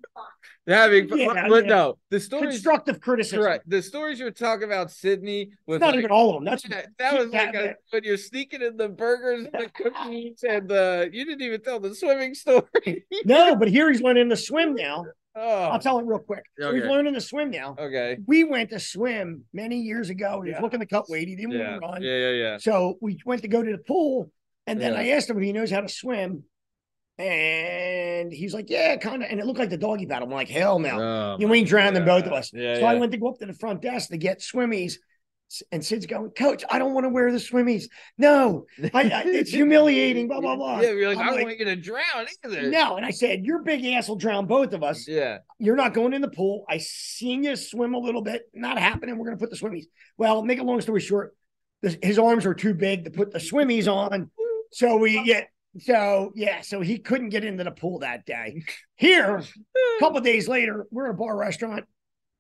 having fun, yeah, but yeah. no, the stories constructive criticism. Right. The stories you're talking about Sydney was not like, even all of them. That's that, that was that, like a, when you're sneaking in the burgers and the cookies and the you didn't even tell the swimming story. No, but here he's learning to swim now. Oh. I'll tell it real quick. So okay. He's learning to swim now. Okay. We went to swim many years ago. He was yeah. looking to cut weight. He didn't yeah. want to run. Yeah, yeah, yeah. So we went to go to the pool, and then yeah. I asked him if he knows how to swim. And he's like, yeah, kind of. And it looked like the doggy paddle. I'm like, hell no. Oh, you ain't drowning yeah. both of us. Yeah, so yeah. I went to go up to the front desk to get swimmies. And Sid's going, "Coach, I don't want to wear the swimmies. No, I, I, it's humiliating, blah, blah, blah." Yeah, you're like, I'm I don't like, want you to drown either. No, and I said, "Your big ass will drown both of us. Yeah. You're not going in the pool. I seen you swim a little bit. Not happening. We're going to put the swimmies." Well, make a long story short, this, his arms were too big to put the swimmies on. So we get... So, yeah, so he couldn't get into the pool that day. Here, a couple of days later, we're at a bar restaurant,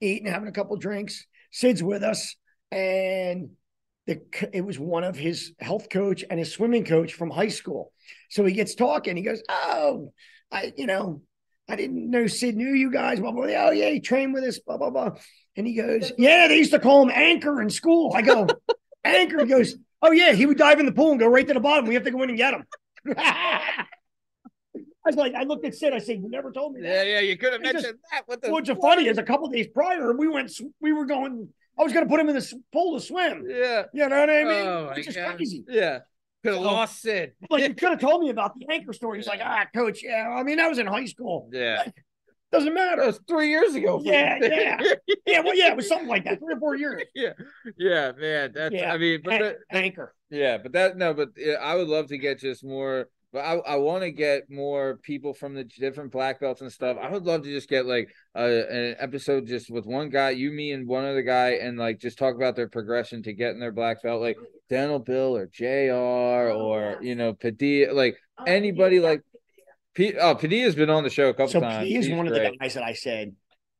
eating, having a couple of drinks. Sid's with us, and the, it was one of his health coach and his swimming coach from high school. So he gets talking. He goes, "Oh, I, you know, I didn't know Sid knew you guys. Blah, blah, blah. Oh, yeah, he trained with us, blah, blah, blah." And he goes, "Yeah, they used to call him Anchor in school." I go, "Anchor?" He goes, "Oh, yeah, he would dive in the pool and go right to the bottom. We have to go in and get him." I was like, I looked at Sid. I said, "You never told me that." Yeah, yeah, you could have it's mentioned just, that. What the? What's funny is a couple of days prior, we went, we were going. I was going to put him in the pool to swim. Yeah, you know what I mean? Oh, it's just God. Crazy. Yeah, could have so, lost Sid. Like you could have told me about the anchor story. He's yeah. like, "Ah, coach. Yeah, I mean, I was in high school. Yeah, like, doesn't matter. It was three years ago. Yeah, yeah, yeah. Well, yeah, it was something like that. Three or four years. Yeah, yeah, man. That's. Yeah. I mean, but An- the, anchor. Yeah, but that no, but yeah, I would love to get just more. But I, I want to get more people from the different black belts and stuff. I would love to just get like a, an episode just with one guy, you, me, and one other guy, and like just talk about their progression to getting their black belt, like Dental Bill or J R or you know Padilla, like anybody like. P, oh, Padilla's been on the show a couple so times. Padilla's He's one great. of the guys that I said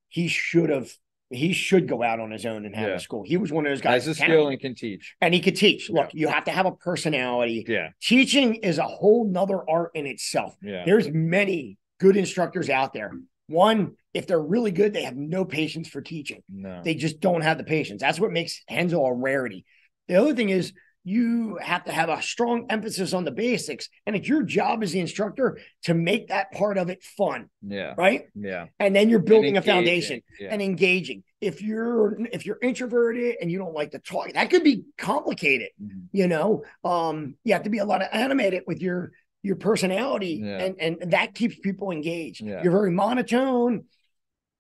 he should have. He should go out on his own and have yeah. a school. He was one of those guys. Has a skill and can teach. And he could teach. Look, yeah. you have to have a personality. Yeah. Teaching is a whole nother art in itself. Yeah. There's many good instructors out there. One, if they're really good, they have no patience for teaching. No. They just don't have the patience. That's what makes Renzo a rarity. The other thing is you have to have a strong emphasis on the basics. And it's your job as the instructor to make that part of it fun. Yeah. Right. Yeah. And then you're building a foundation yeah. and engaging. If you're, if you're introverted and you don't like to talk, that could be complicated. Mm-hmm. You know, um, you have to be a lot of animated with your, your personality yeah. and, and that keeps people engaged. Yeah. You're very monotone.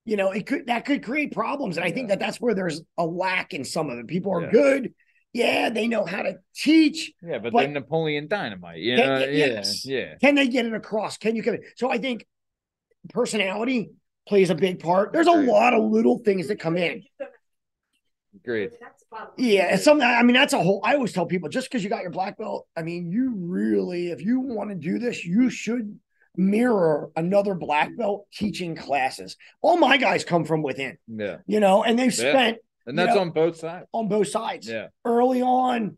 You know, it could, that could create problems. And I yeah. think that that's where there's a lack in some of it. People are yeah. good. yeah, they know how to teach. Yeah, but, but they're Napoleon Dynamite. You know? Get, yes. Yeah, yeah. Can they get it across? Can you get it? So I think personality plays a big part. There's a lot of little things that come in. Great. Yeah, some. I mean, that's a whole. I always tell people, just because you got your black belt, I mean, you really, if you want to do this, you should mirror another black belt teaching classes. All my guys come from within. Yeah, you know, and they've spent. Yeah. And that's you know, on both sides. On both sides. Yeah. Early on,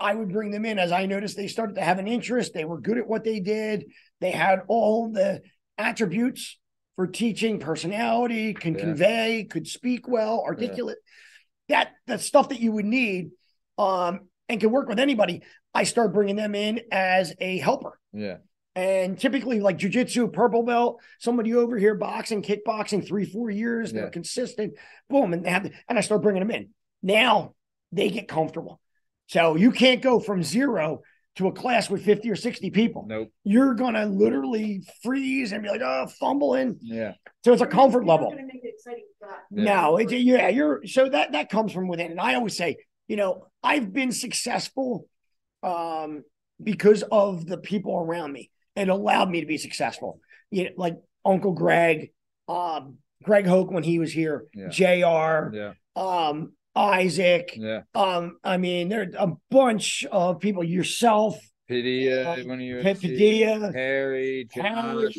I would bring them in as I noticed they started to have an interest. They were good at what they did. They had all the attributes for teaching, personality, can yeah. convey, could speak well, articulate. Yeah. That the stuff that you would need um, and can work with anybody, I start bringing them in as a helper. Yeah. And typically like jiu-jitsu, purple belt, somebody over here, boxing, kickboxing, three, four years, yeah. they're consistent, boom. And they have, and I start bringing them in. Now they get comfortable. So you can't go from zero to a class with fifty or sixty people. Nope. You're going to literally freeze and be like, oh, fumbling. Yeah. So it's a comfort you're level. Make it exciting for that. Yeah. No, it's, yeah, you're, so that, that comes from within. And I always say, you know, I've been successful um, because of the people around me. It allowed me to be successful. You know, like Uncle Greg, um, Greg Hoke, when he was here, yeah. J R, yeah. um, Isaac, yeah. um, I mean, there are a bunch of people. Yourself, Padilla, uh, when you Padilla, Harry, Josh,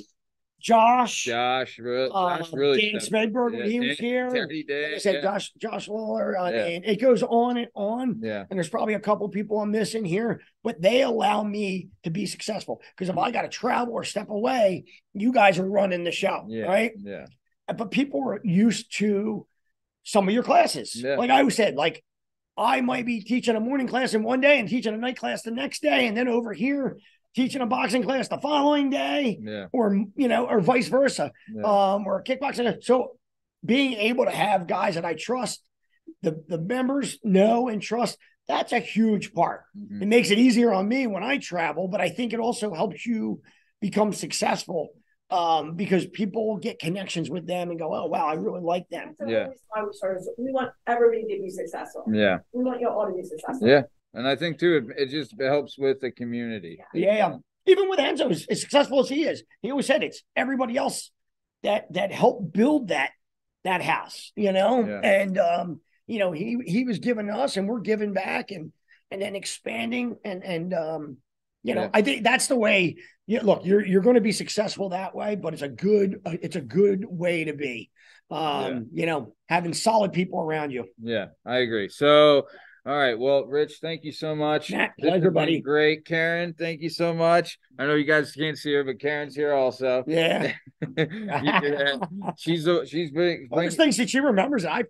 Josh, Josh, really, uh, Josh really Dan Smedberg yeah. when he was here. Day, I said yeah. Josh, Josh Lawler, uh, yeah. and it goes on and on. Yeah, and there's probably a couple people I'm missing here, but they allow me to be successful because if I got to travel or step away, you guys are running the show, yeah. right? Yeah, but people are used to some of your classes. Yeah. Like I always said, like I might be teaching a morning class in one day and teaching a night class the next day. And then over here, teaching a boxing class the following day yeah. or, you know, or vice versa yeah. um, or kickboxing. So being able to have guys that I trust, the, the members know and trust, that's a huge part. Mm-hmm. It makes it easier on me when I travel, but I think it also helps you become successful. Um, because people get connections with them and go, oh, wow, I really like them. Yeah. We want everybody to be successful. Yeah. We want you all to be successful. Yeah. And I think, too, it, it just helps with the community. Yeah. yeah. Even with Enzo, as, as successful as he is, he always said it's everybody else that that helped build that that house, you know? Yeah. And, um, you know, he, he was giving us and we're giving back and, and then expanding and, and, um, you know, yeah. I think that's the way. You, look, you're you're going to be successful that way, but it's a good it's a good way to be. Um, yeah. You know, having solid people around you. Yeah, I agree. So, all right, well, Rich, thank you so much. Matt, pleasure, buddy. Great, Karen. Thank you so much. I know you guys can't see her, but Karen's here also. Yeah, yeah. she's a, she's big. All these things that she remembers, I.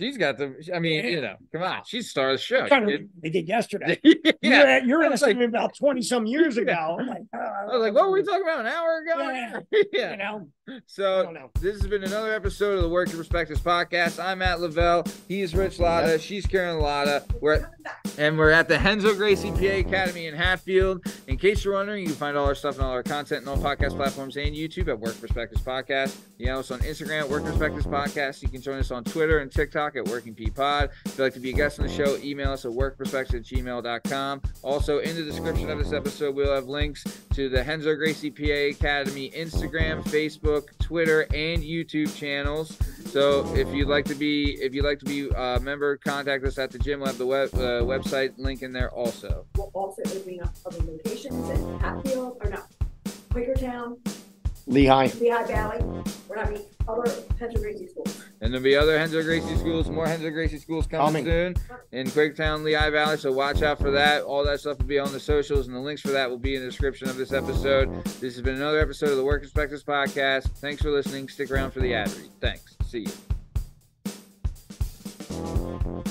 She's got the, I mean, you know, come on. She's star of the show. To, they did yesterday. yeah. You're, you're asking like, me about twenty some years ago. I'm like, uh, I was like, what were we talking about an hour ago? Yeah. yeah. You know, so know. This has been another episode of the Working Perspectives Podcast. I'm Matt Lavelle. He's Rich Latta. She's Karen Latta. We're at, and we're at the Renzo Gracie P A Academy in Hatfield. In case you're wondering, you can find all our stuff and all our content on all podcast platforms and YouTube at Working Perspectives Podcast. You know us on Instagram at Working Perspectives Podcast. You can join us on Twitter and TikTok at Working P Pod. If you'd like to be a guest on the show, email us at workperspectives at gmail dot com. Also, in the description of this episode, we'll have links to the Renzo Gracie P A Academy Instagram, Facebook, Twitter, and YouTube channels. So if you'd like to be, if you'd like to be a member, contact us at the gym. We'll have the web, uh, website link in there also. We'll also opening up other locations in Hatfield, or not, Quakertown, Lehigh. Lehigh Valley. We're not meeting other Renzo Gracie schools. And there'll be other Renzo Gracie schools, more Renzo Gracie schools coming, coming soon in Quakertown, Lehigh Valley. So watch out for that. All that stuff will be on the socials, and the links for that will be in the description of this episode. This has been another episode of the Working Perspectives Podcast. Thanks for listening. Stick around for the ad read. Thanks. See you.